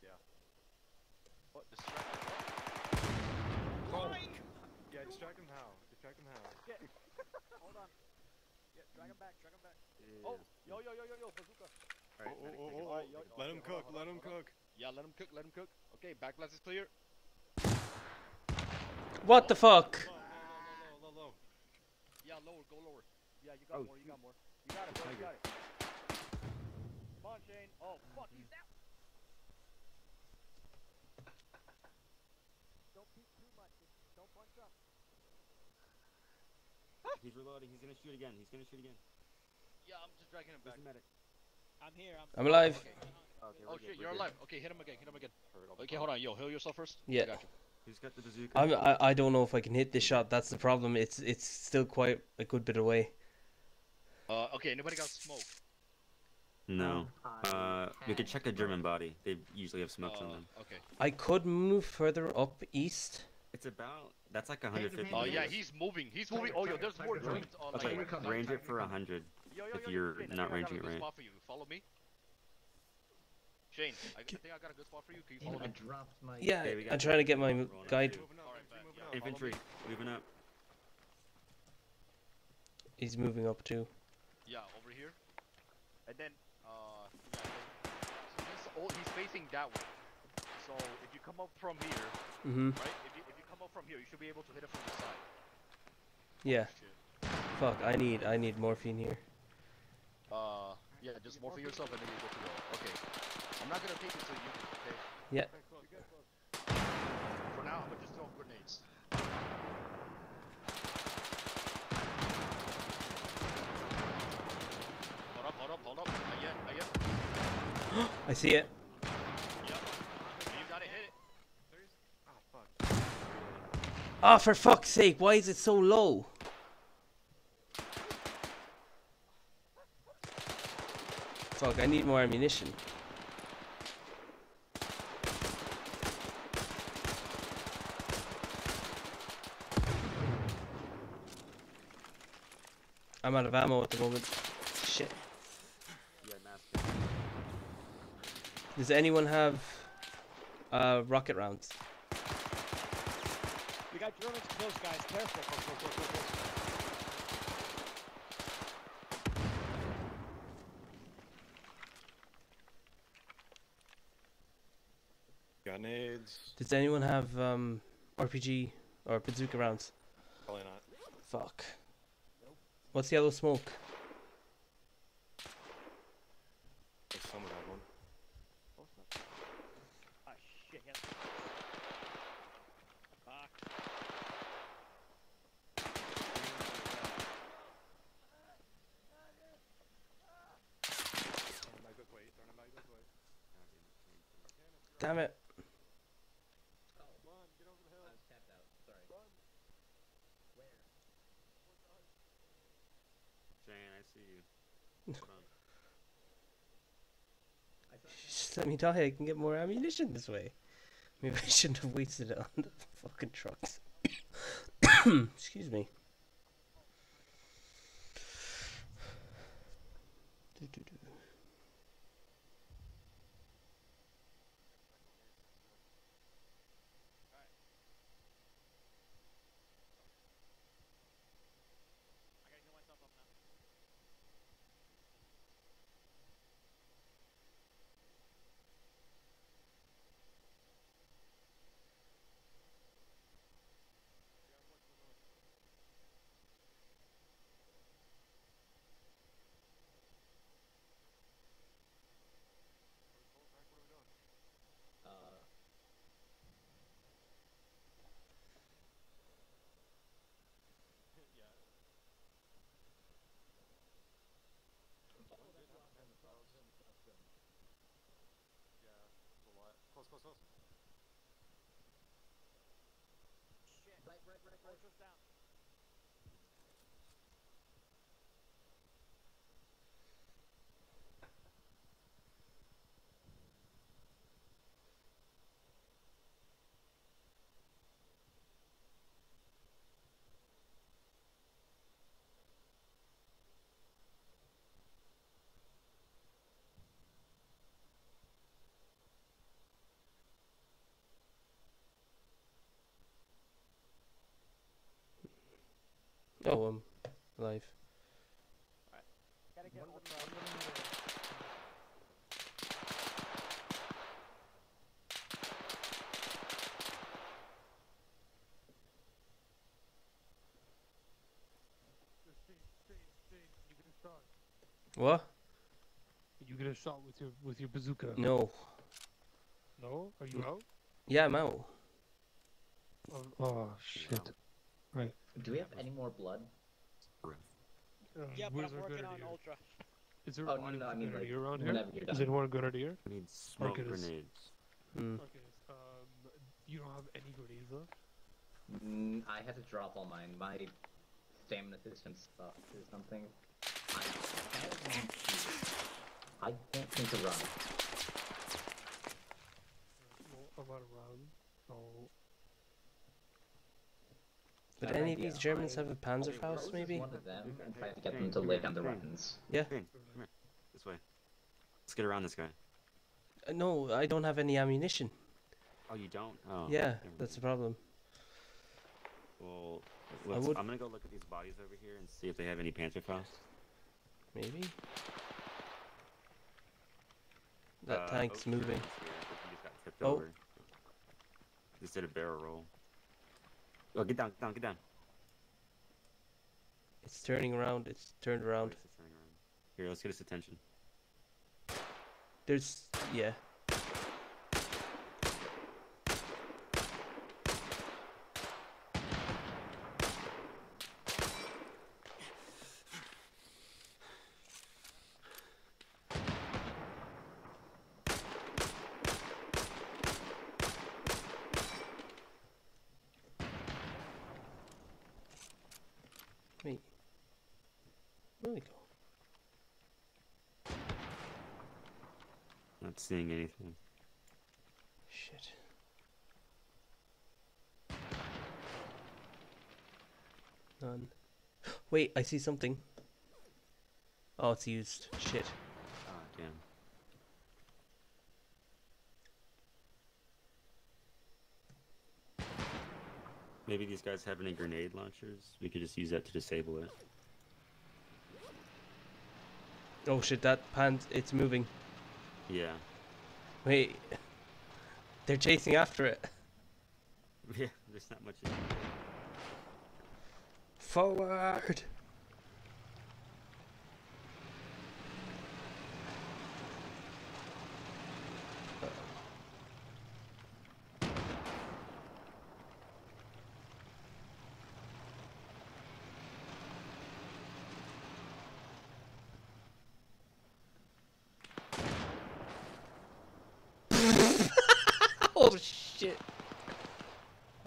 Yeah. What? Yeah, distract him how? Distract him how? Hold on. Yeah, drag him back, drag him back. Yeah. Oh, yo, bazooka. Alright, let him cook, let him cook. Yeah, let him cook, let him cook. Okay, backlash is clear. What the fuck? Low. Yeah, lower, go lower. Yeah, you got more, you got more. You got it, bro, you got it. Come on, Shane. Oh, fuck, he's down. Don't peek too much, don't punch up. He's reloading. He's gonna shoot again. He's gonna shoot again. Yeah, I'm just dragging him back. I'm here. I'm alive. Okay, oh shit, you're alive. Okay, hit him again. Hit him again. Okay, hold on, yo, heal yourself first. Yeah. I got you. He's got the bazooka. I don't know if I can hit this shot. That's the problem. It's still quite a good bit away. Okay, anybody got smoke? No. We could check a German body. They usually have smokes on them. Okay. I could move further up east. It's about. That's like 150. Oh yeah, he's moving. He's moving. Oh yo, there's more joints. Okay, range it for 100. If you're not ranging it right. Follow me. Shane, I think I got a good spot for you. Can you follow me? Yeah, I'm trying to get my guide. Infantry, moving up. He's moving up too. Yeah, over here. And then, he's facing that way. So if you come up from here, right? If you come up from here, you should be able to hit it from the side. Yeah. Oh, fuck, I need morphine here. Yeah, just morphine yourself and then you go to the. Okay. I'm not gonna take it so you can, okay? Yeah. For now, I'm gonna just throw grenades. Hold up. I get. I see it. Yep. You gotta hit it. Ah, fuck. Ah, oh, for fuck's sake, why is it so low? Fuck, I need more ammunition. I'm out of ammo at the moment. Shit. Does anyone have rocket rounds? We got Germans close, guys. Careful. Grenades. Does anyone have RPG or bazooka rounds? Probably not. Fuck. Nope. What's yellow smoke? Damn it. Oh, come on, get over the hill. I was tapped out, sorry. Run. Where? Shane, I see you. Just let me die, I can get more ammunition this way. Maybe I shouldn't have wasted it on the fucking trucks. Excuse me. Oh, I'm alive. Alright. Gotta get one shot. What? You get a shot with your bazooka. No. No? Are you out? Yeah, I'm out. Oh shit. Right. Do we have any more blood? Yeah, but I'm working on Ultra. Is there one grenadier on here? Is there one grenadier? I need smoke grenades. Okay, you don't have any good either? I had to drop all mine. My stamina system sucks or something. I can't seem to run. I'm about to run, so... Would any of these Germans have a Panzerfaust, maybe? One of them and try to get them to lay down their weapons. Yeah. Come here. This way. Let's get around this guy. No, I don't have any ammunition. Oh, you don't? Oh. Yeah, that's the problem. Well, I'm gonna go look at these bodies over here and see if they have any Panzerfaust. Maybe? That tank's moving. He just got tipped over. Just did a barrel roll. Oh, get down, get down, get down. It's turning around, it's turned around. It's turning around. Here, let's get its attention. There's... yeah. Wait. Where'd we go? Not seeing anything. Shit. None. Wait, I see something. Oh, it's used. Shit. Ah, damn. Maybe these guys have any grenade launchers? We could just use that to disable it. Oh shit, that pant, it's moving. Yeah. Wait. They're chasing after it. Yeah, there's not much in there. Forward! Oh shit.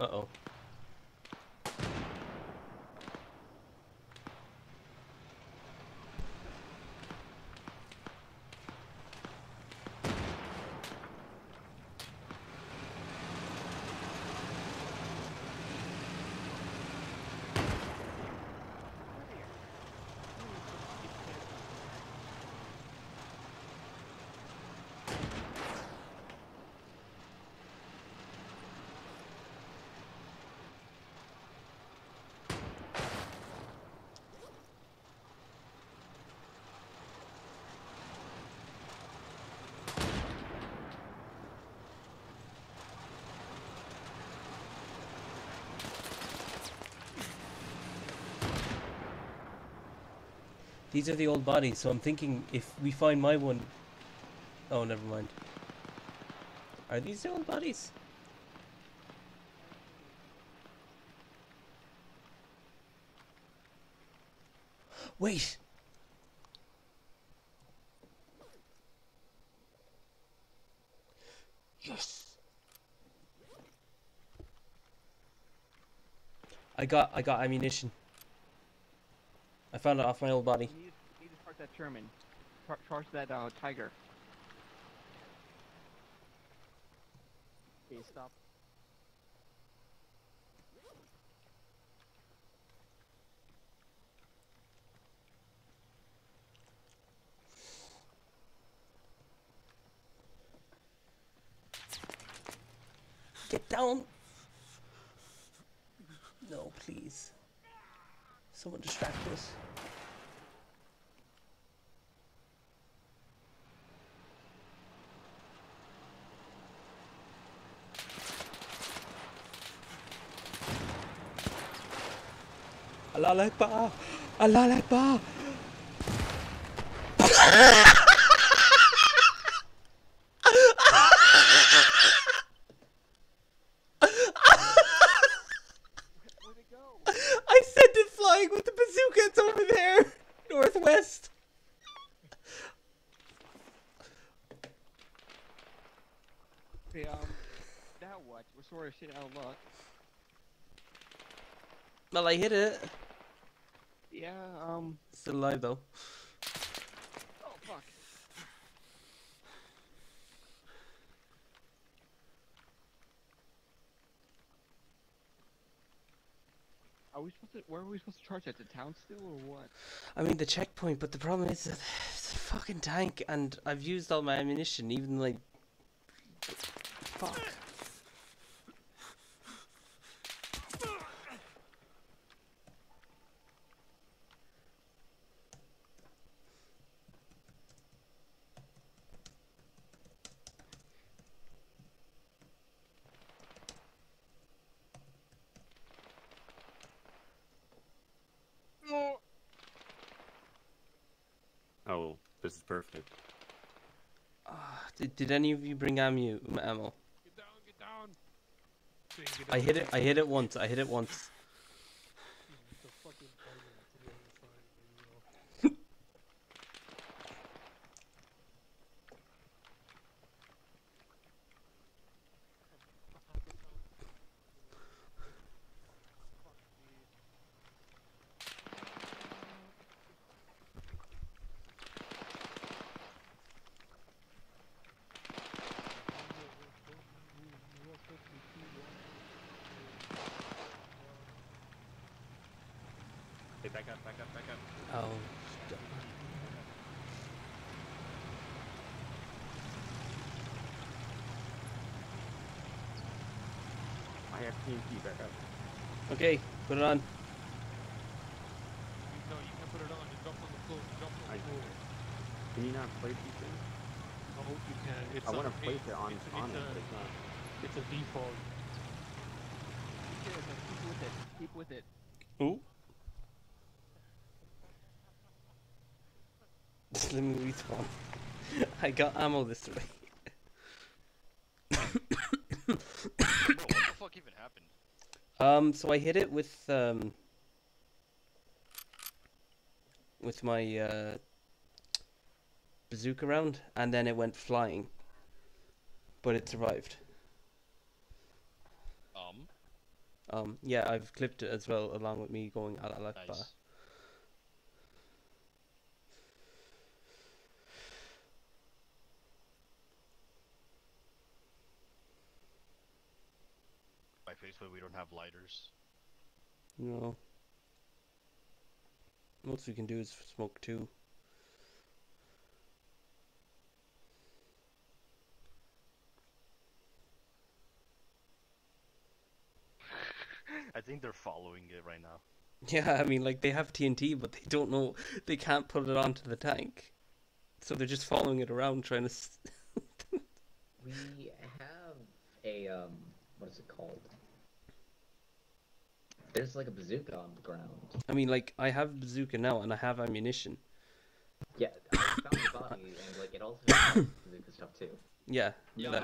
Uh-oh. These are the old bodies, so I'm thinking if we find my one... Oh, never mind. Are these the old bodies? Wait! Yes! I got ammunition. I found it off my old body. You need to charge that Sherman. Charge that Tiger. Okay, stop. Get down! No, please. Someone distract us. Allah Akbar! Allah Akbar! Okay, now what? We're sort of shit out of luck. Well, I hit it. Yeah, still alive though. Oh, fuck. Are we supposed to, where are we supposed to charge at? The town still or what? I mean the checkpoint, but the problem is that it's a fucking tank and I've used all my ammunition, even like... Fuck. This is perfect. Did any of you bring ammo? Get down, get down. I hit it once. Back up. Oh, shit. I have TNT back up. Okay, put it on. No, you can put it on. Just jump on the floor. Can you not place these things? I hope you can. It's I want to place it on it's a default. Keep with it. Keep with it. Ooh. Just let me respawn. I got ammo this way. Bro, what the fuck even happened? So I hit it with my bazooka round, and then it went flying. But it survived. Yeah, I've clipped it as well, along with me going a la la bar. Basically, we don't have lighters. No. Most we can do is smoke too. I think they're following it right now. Yeah, I mean, like, they have TNT, but they don't know. They can't put it onto the tank. So they're just following it around, trying to... We have a, what is it called? There's like a bazooka on the ground. I mean, like, I have bazooka now and I have ammunition. Yeah, I found the body and like it also has bazooka stuff too. Yeah. Yeah.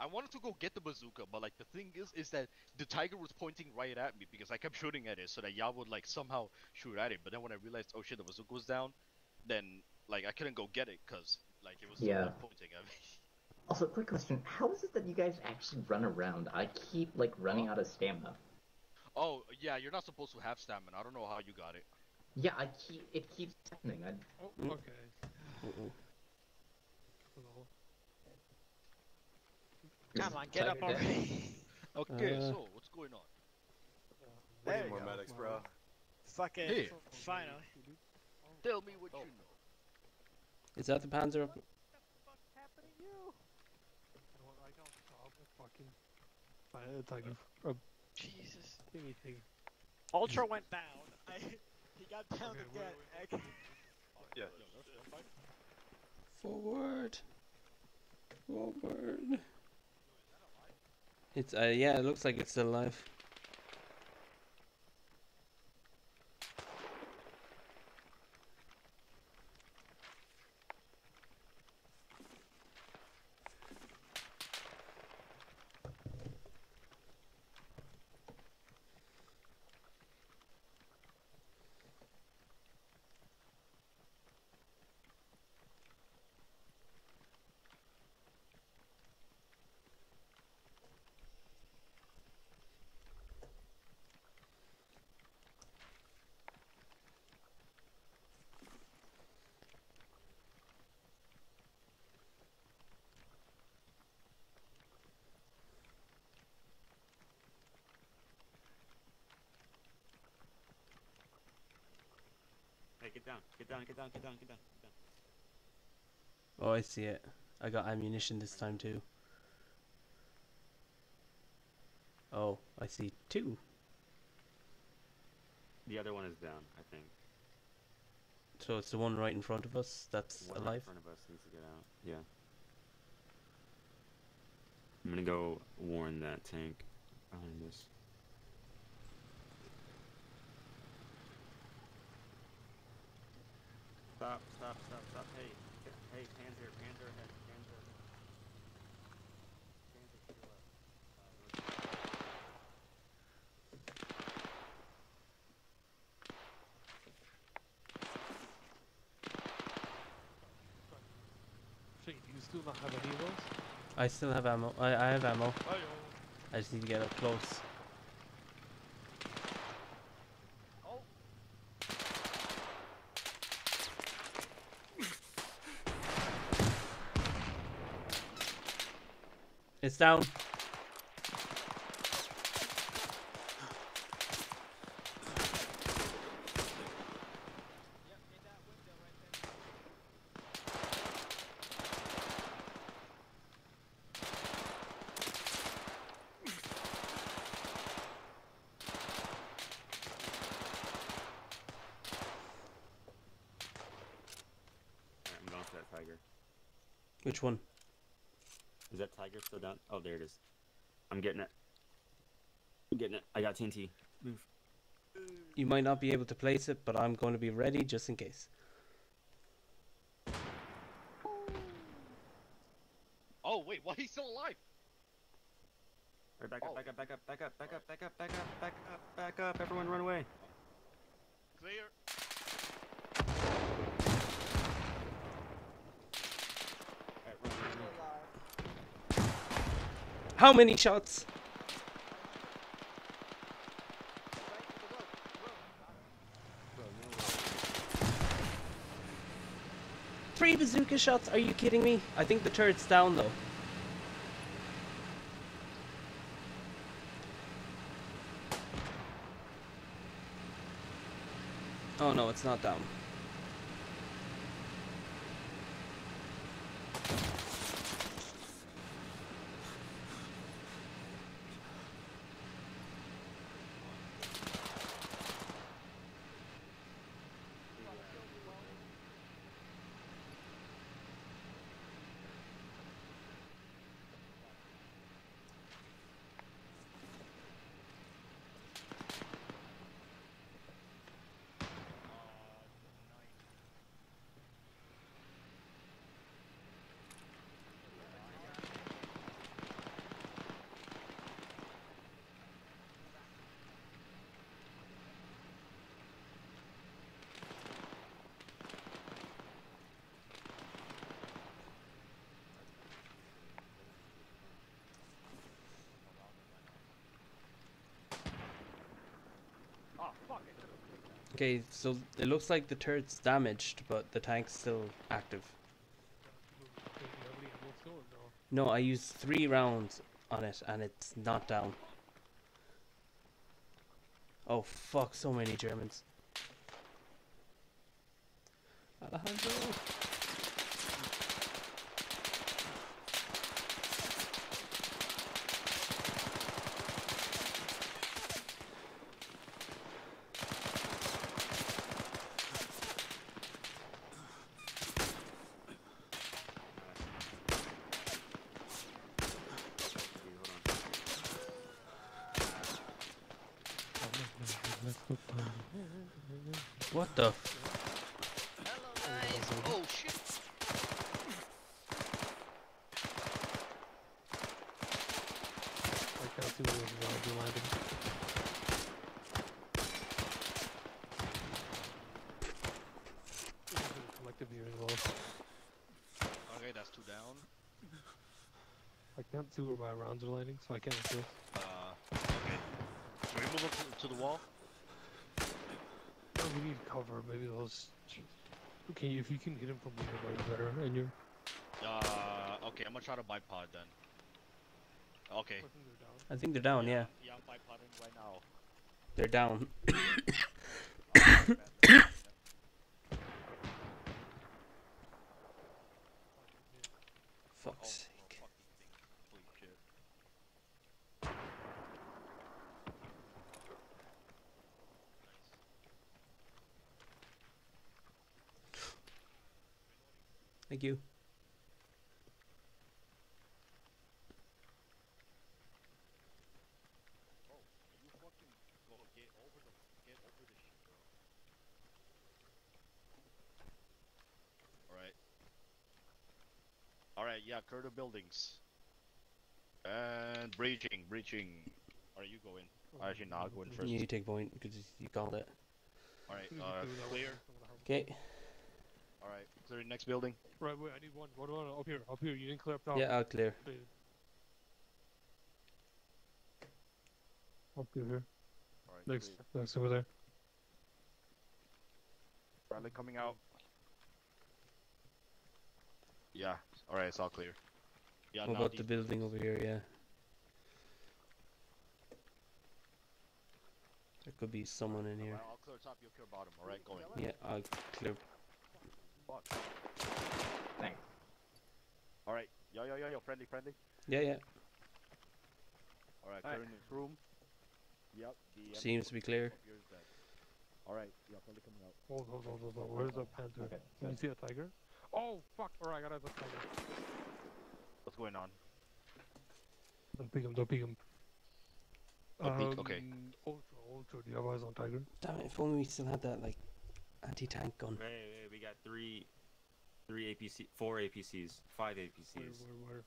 I wanted to go get the bazooka, but like the thing is that the Tiger was pointing right at me because I kept shooting at it so that y'all would like somehow shoot at it. But then when I realized, oh shit, the bazooka was down, then like I couldn't go get it because like it was pointing at me. Also, quick question: how is it that you guys actually run around? I keep like running out of stamina. Oh, yeah, you're not supposed to have stamina. I don't know how you got it. Yeah, it keeps happening. Oh, okay. Uh-oh. Hello. Come on, get up already! Okay, so, what's going on? We need more medics, bro. Fucking, hey. Finally. Tell me what you know. Is that the Panzer? What the fuck happened to you? I don't solve the fucking... Jesus. Ultra went down. He got down again. Yeah. Forward. Forward. It's yeah. It looks like it's still alive. Hey, get down. Oh, I see it. I got ammunition this time too. Oh, I see two. The other one is down, I think. So it's the one right in front of us that's alive? Right in front of us needs to get out, yeah. I'm gonna go warn that tank behind us. Stop. Hey, Panzer ahead. Do not have any of those? I still have ammo. I have ammo. Oh, yeah. I just need to get up close. Oh. It's down. Which one? Is that Tiger still down? Oh, there it is. I'm getting it. I got TNT. Move. You might not be able to place it, but I'm going to be ready just in case. Oh, wait, what? He's still alive! Alright, back up. Everyone run away. Clear. How many shots? Three bazooka shots? Are you kidding me? I think the turret's down though. Oh no, it's not down. Okay, so it looks like the turret's damaged, but the tank's still active. No, I used 3 rounds on it, and it's not down. Oh fuck, so many Germans. Alejandro! What the? Hello, guys. Oh shit! I can't see what was landing. Collectively involved. Okay, that's 2 down. I can't see where my rounds are landing, so I can't see. Okay. Should we move up to the wall? We need cover, maybe those... Okay, if you can hit him from the better, and you're... okay, I'm gonna try to bipod then. Okay. I think they're down, yeah. Yeah, I'm bipodding right now. They're down. Thank you. Alright, yeah, clear the buildings. And breaching. Alright, you go in. Actually, no, I'll go in first. You take point, because you called it. Alright, clear. Okay. Alright, clear the next building. Right, wait, I need one. One up here, you didn't clear up top. Yeah, I'll clear. Up here. Alright, next over there. Bradley coming out. Yeah, alright, it's all clear. Yeah, what about the building over here, yeah. There could be someone in here. I'll clear top, you'll clear bottom, alright, going. Yeah, I'll clear. Dang. Alright, yo, friendly. Yeah. Alright, clearing this room. Yep, the seems to be clear. Alright, yeah, friendly coming out. Hold, where's the Panther? Okay. Can you see a Tiger? Oh fuck! Alright, I gotta have a Tiger. What's going on? Don't peek him. Okay. Ultra, do you have eyes on Tiger? Damn it, if only we still had that, like, anti-tank gun. Wait, we got three APC, four APCs, five APCs. Where?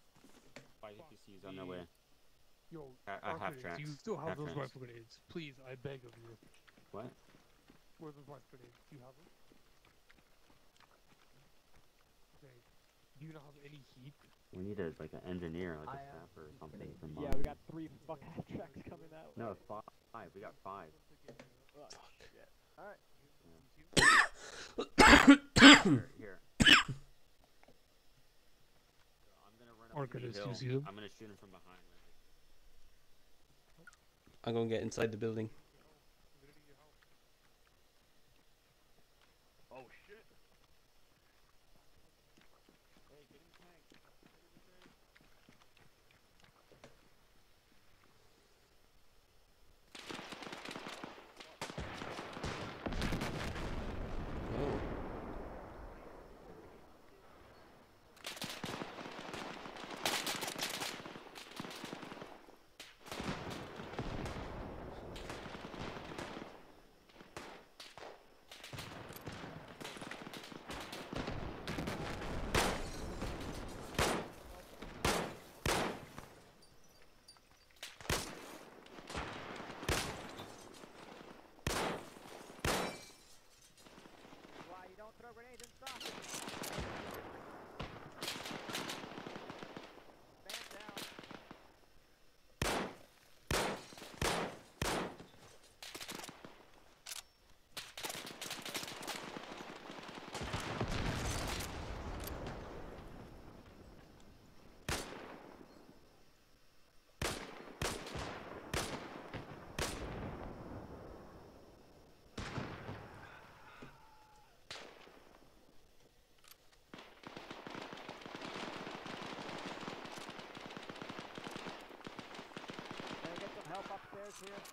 Five APCs on their way. Yo, Arcanus, you still have those rifle grenades. Please, I beg of you. What? Where are those rifle grenades? Do you have them? Do you not have any heat? We need a, like, an engineer, like a sapper or something. Yeah, we got three fucking tracks coming out. No, five. We got five. Alright. Yeah. Here. I'm gonna run up to the hill. I'm gonna shoot him from behind. I'm gonna get inside the building. Here.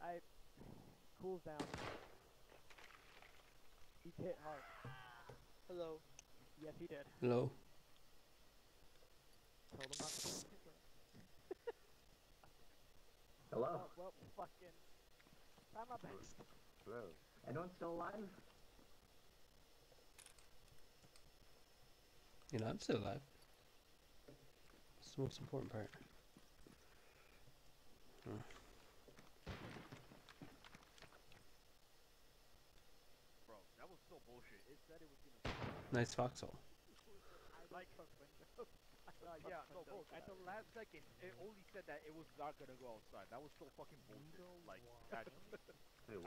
I cools down. He's hit hard. Hello. Yes, he did. Hello. Told him not to. Hello. Oh, well, fucking. Try my best. Hello. Anyone's still alive? You know, I'm still alive. That's the most important part. Bro, that was so bullshit. It said it was gonna... Nice foxhole. I like foxhole. Yeah, no, bro, at the last second, it only said that it was not gonna go outside. That was so fucking bullshit. Like, I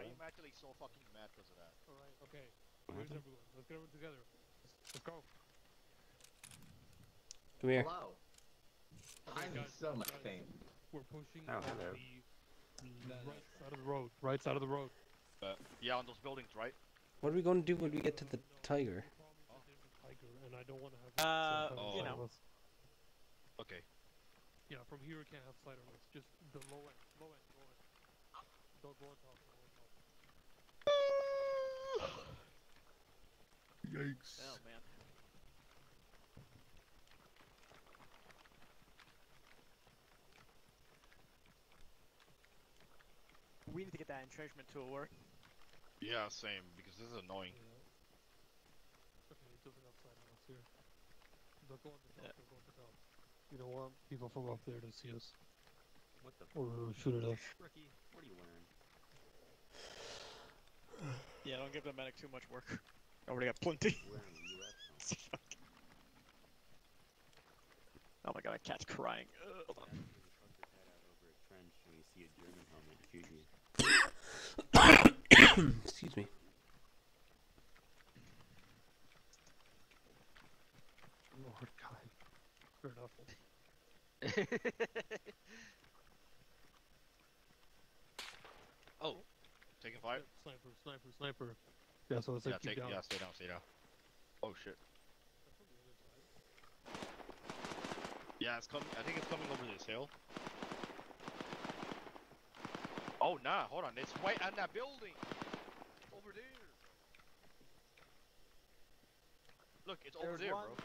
am actually so fucking mad because of that. Alright, okay. Where's everyone? Let's get everyone together. Let's go. Come here. Hello. I'm in so much pain. We're pushing on the right side of the road. Yeah, on those buildings, right? What are we going to do when we get to the Tiger? And I don't want to have you know. Okay. Yeah, from here we can't have sliders. Just the low end. Don't go on top. Yikes. Oh, man. We need to get that entrenchment tool work. Yeah, same, because this is annoying. Yeah. Okay, it doesn't outside of us here. Don't go on the top, don't go on the top. You don't want people from up there to see us. What the or shoot at us. Rookie, what are you wearing? Yeah, don't give the medic too much work. I already got plenty. Oh my god, I cat's crying. Hold on. Excuse me. Lord God. Fair enough. Oh. Taking fire? Sniper. Yeah, so let's keep down. Yeah, stay down. Oh shit. Yeah, it's coming. I think it's coming over this hill. Oh nah, hold on, it's right on that building! Over there! Look, it's over there, bro.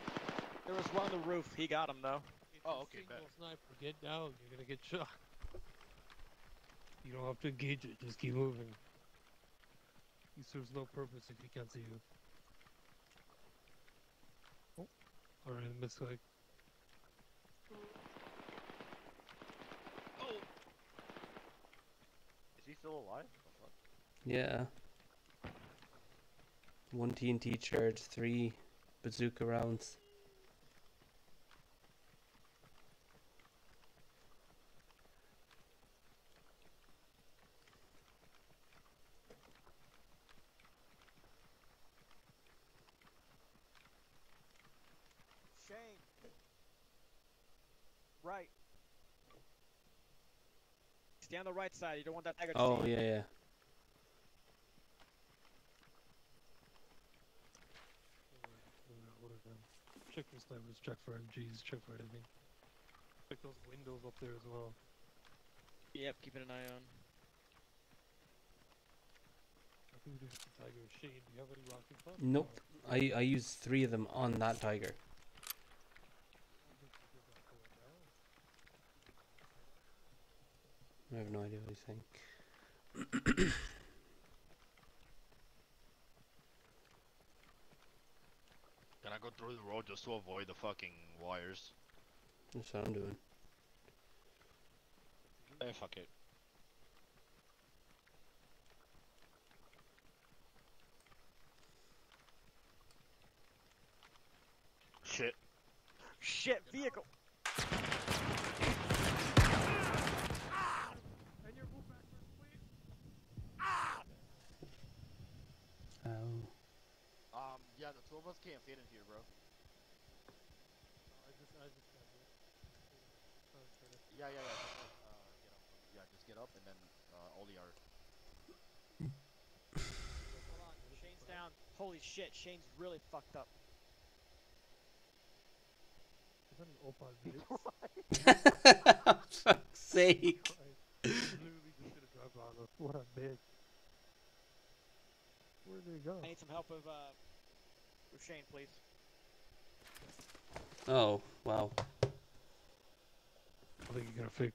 There was one on the roof, he got him though. Oh, okay, bet. Sniper. Get down, you're gonna get shot. You don't have to engage it, just keep moving. He serves no purpose if he can't see you. Oh, alright, I missed like... Is he still alive? Yeah. 1 TNT charge, 3 bazooka rounds. Shane. Right. Stay on the right side, you don't want that Tiger to see you. Yeah. Check for snipers, check for MGs, check for anything. Check those windows up there as well. Yep, keeping an eye on. I think we do the Tiger. Shane, do you have any rocket pumps? Nope. I used 3 of them on that Tiger. I have no idea what he's saying. Can I go through the road just to avoid the fucking wires? That's what I'm doing. Hey, fuck it. Shit, vehicle! Yeah, the 2 of us can't fit in here, bro. I just got here. Yeah. Get up. Yeah, just get up and then ollie our. Hold on, Shane's down. Holy shit, Shane's really fucked up. Is that an Opal bitch? Fuck's sake. I literally just did a drive on him. What a bitch. Where did he go? I need some help with Shane, please. Oh, wow. I think you got to fix.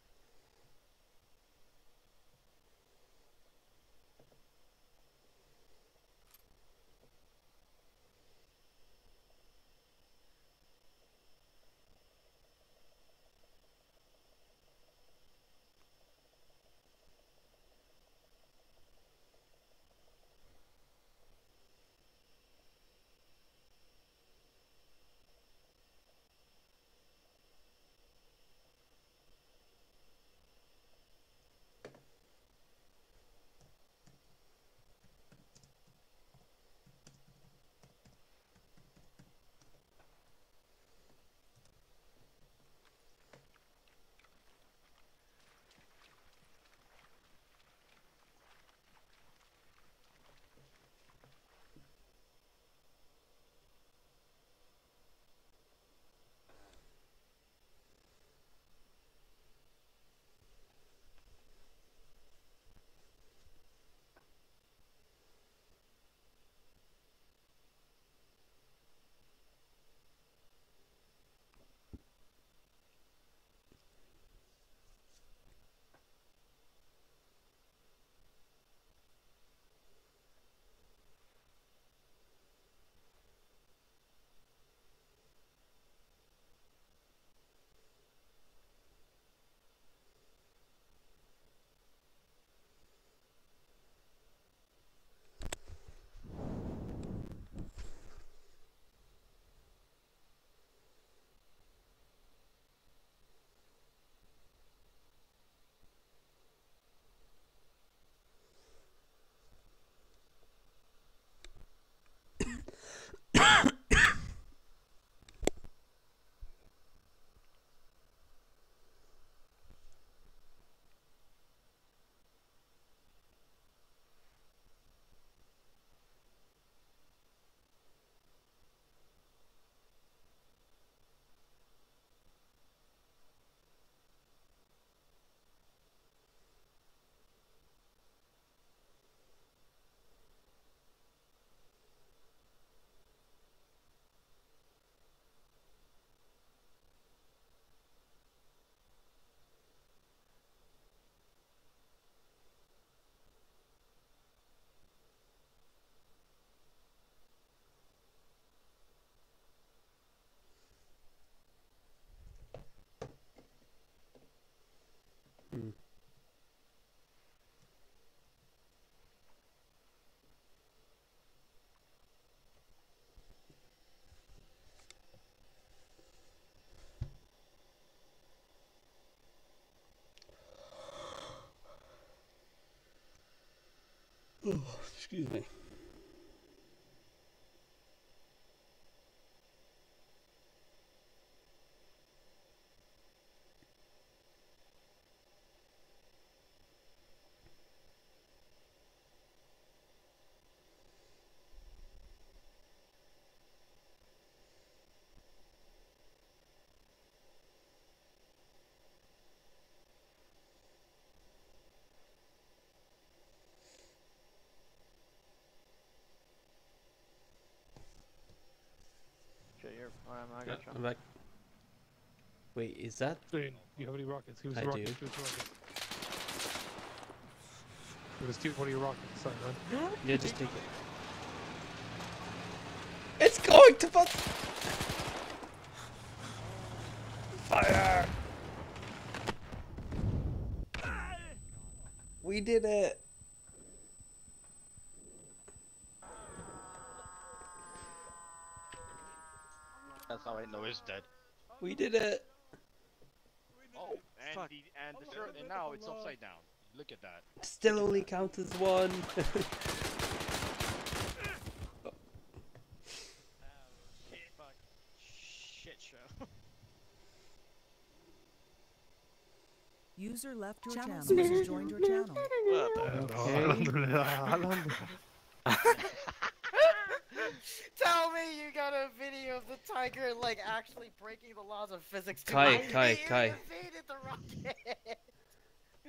Oh, excuse me. Yeah, I'm back. Wait, is that? Shane, do you have any rockets? He was rocket. Do. It was one of your rockets, sorry, man. Yeah, just take it. It's going to fire. We did it. That's how I know he's dead. We did it! Oh, and now it's upside down. Look at that. Still only count as one. Oh. Shit show. User left your channel. User joined your channel. Tell me you got a video of the Tiger like actually breaking the laws of physics. Kai.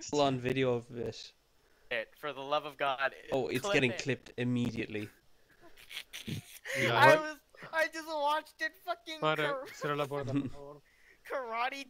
Full on video of this. For the love of God. Oh, it's getting clipped immediately. I just watched it fucking karate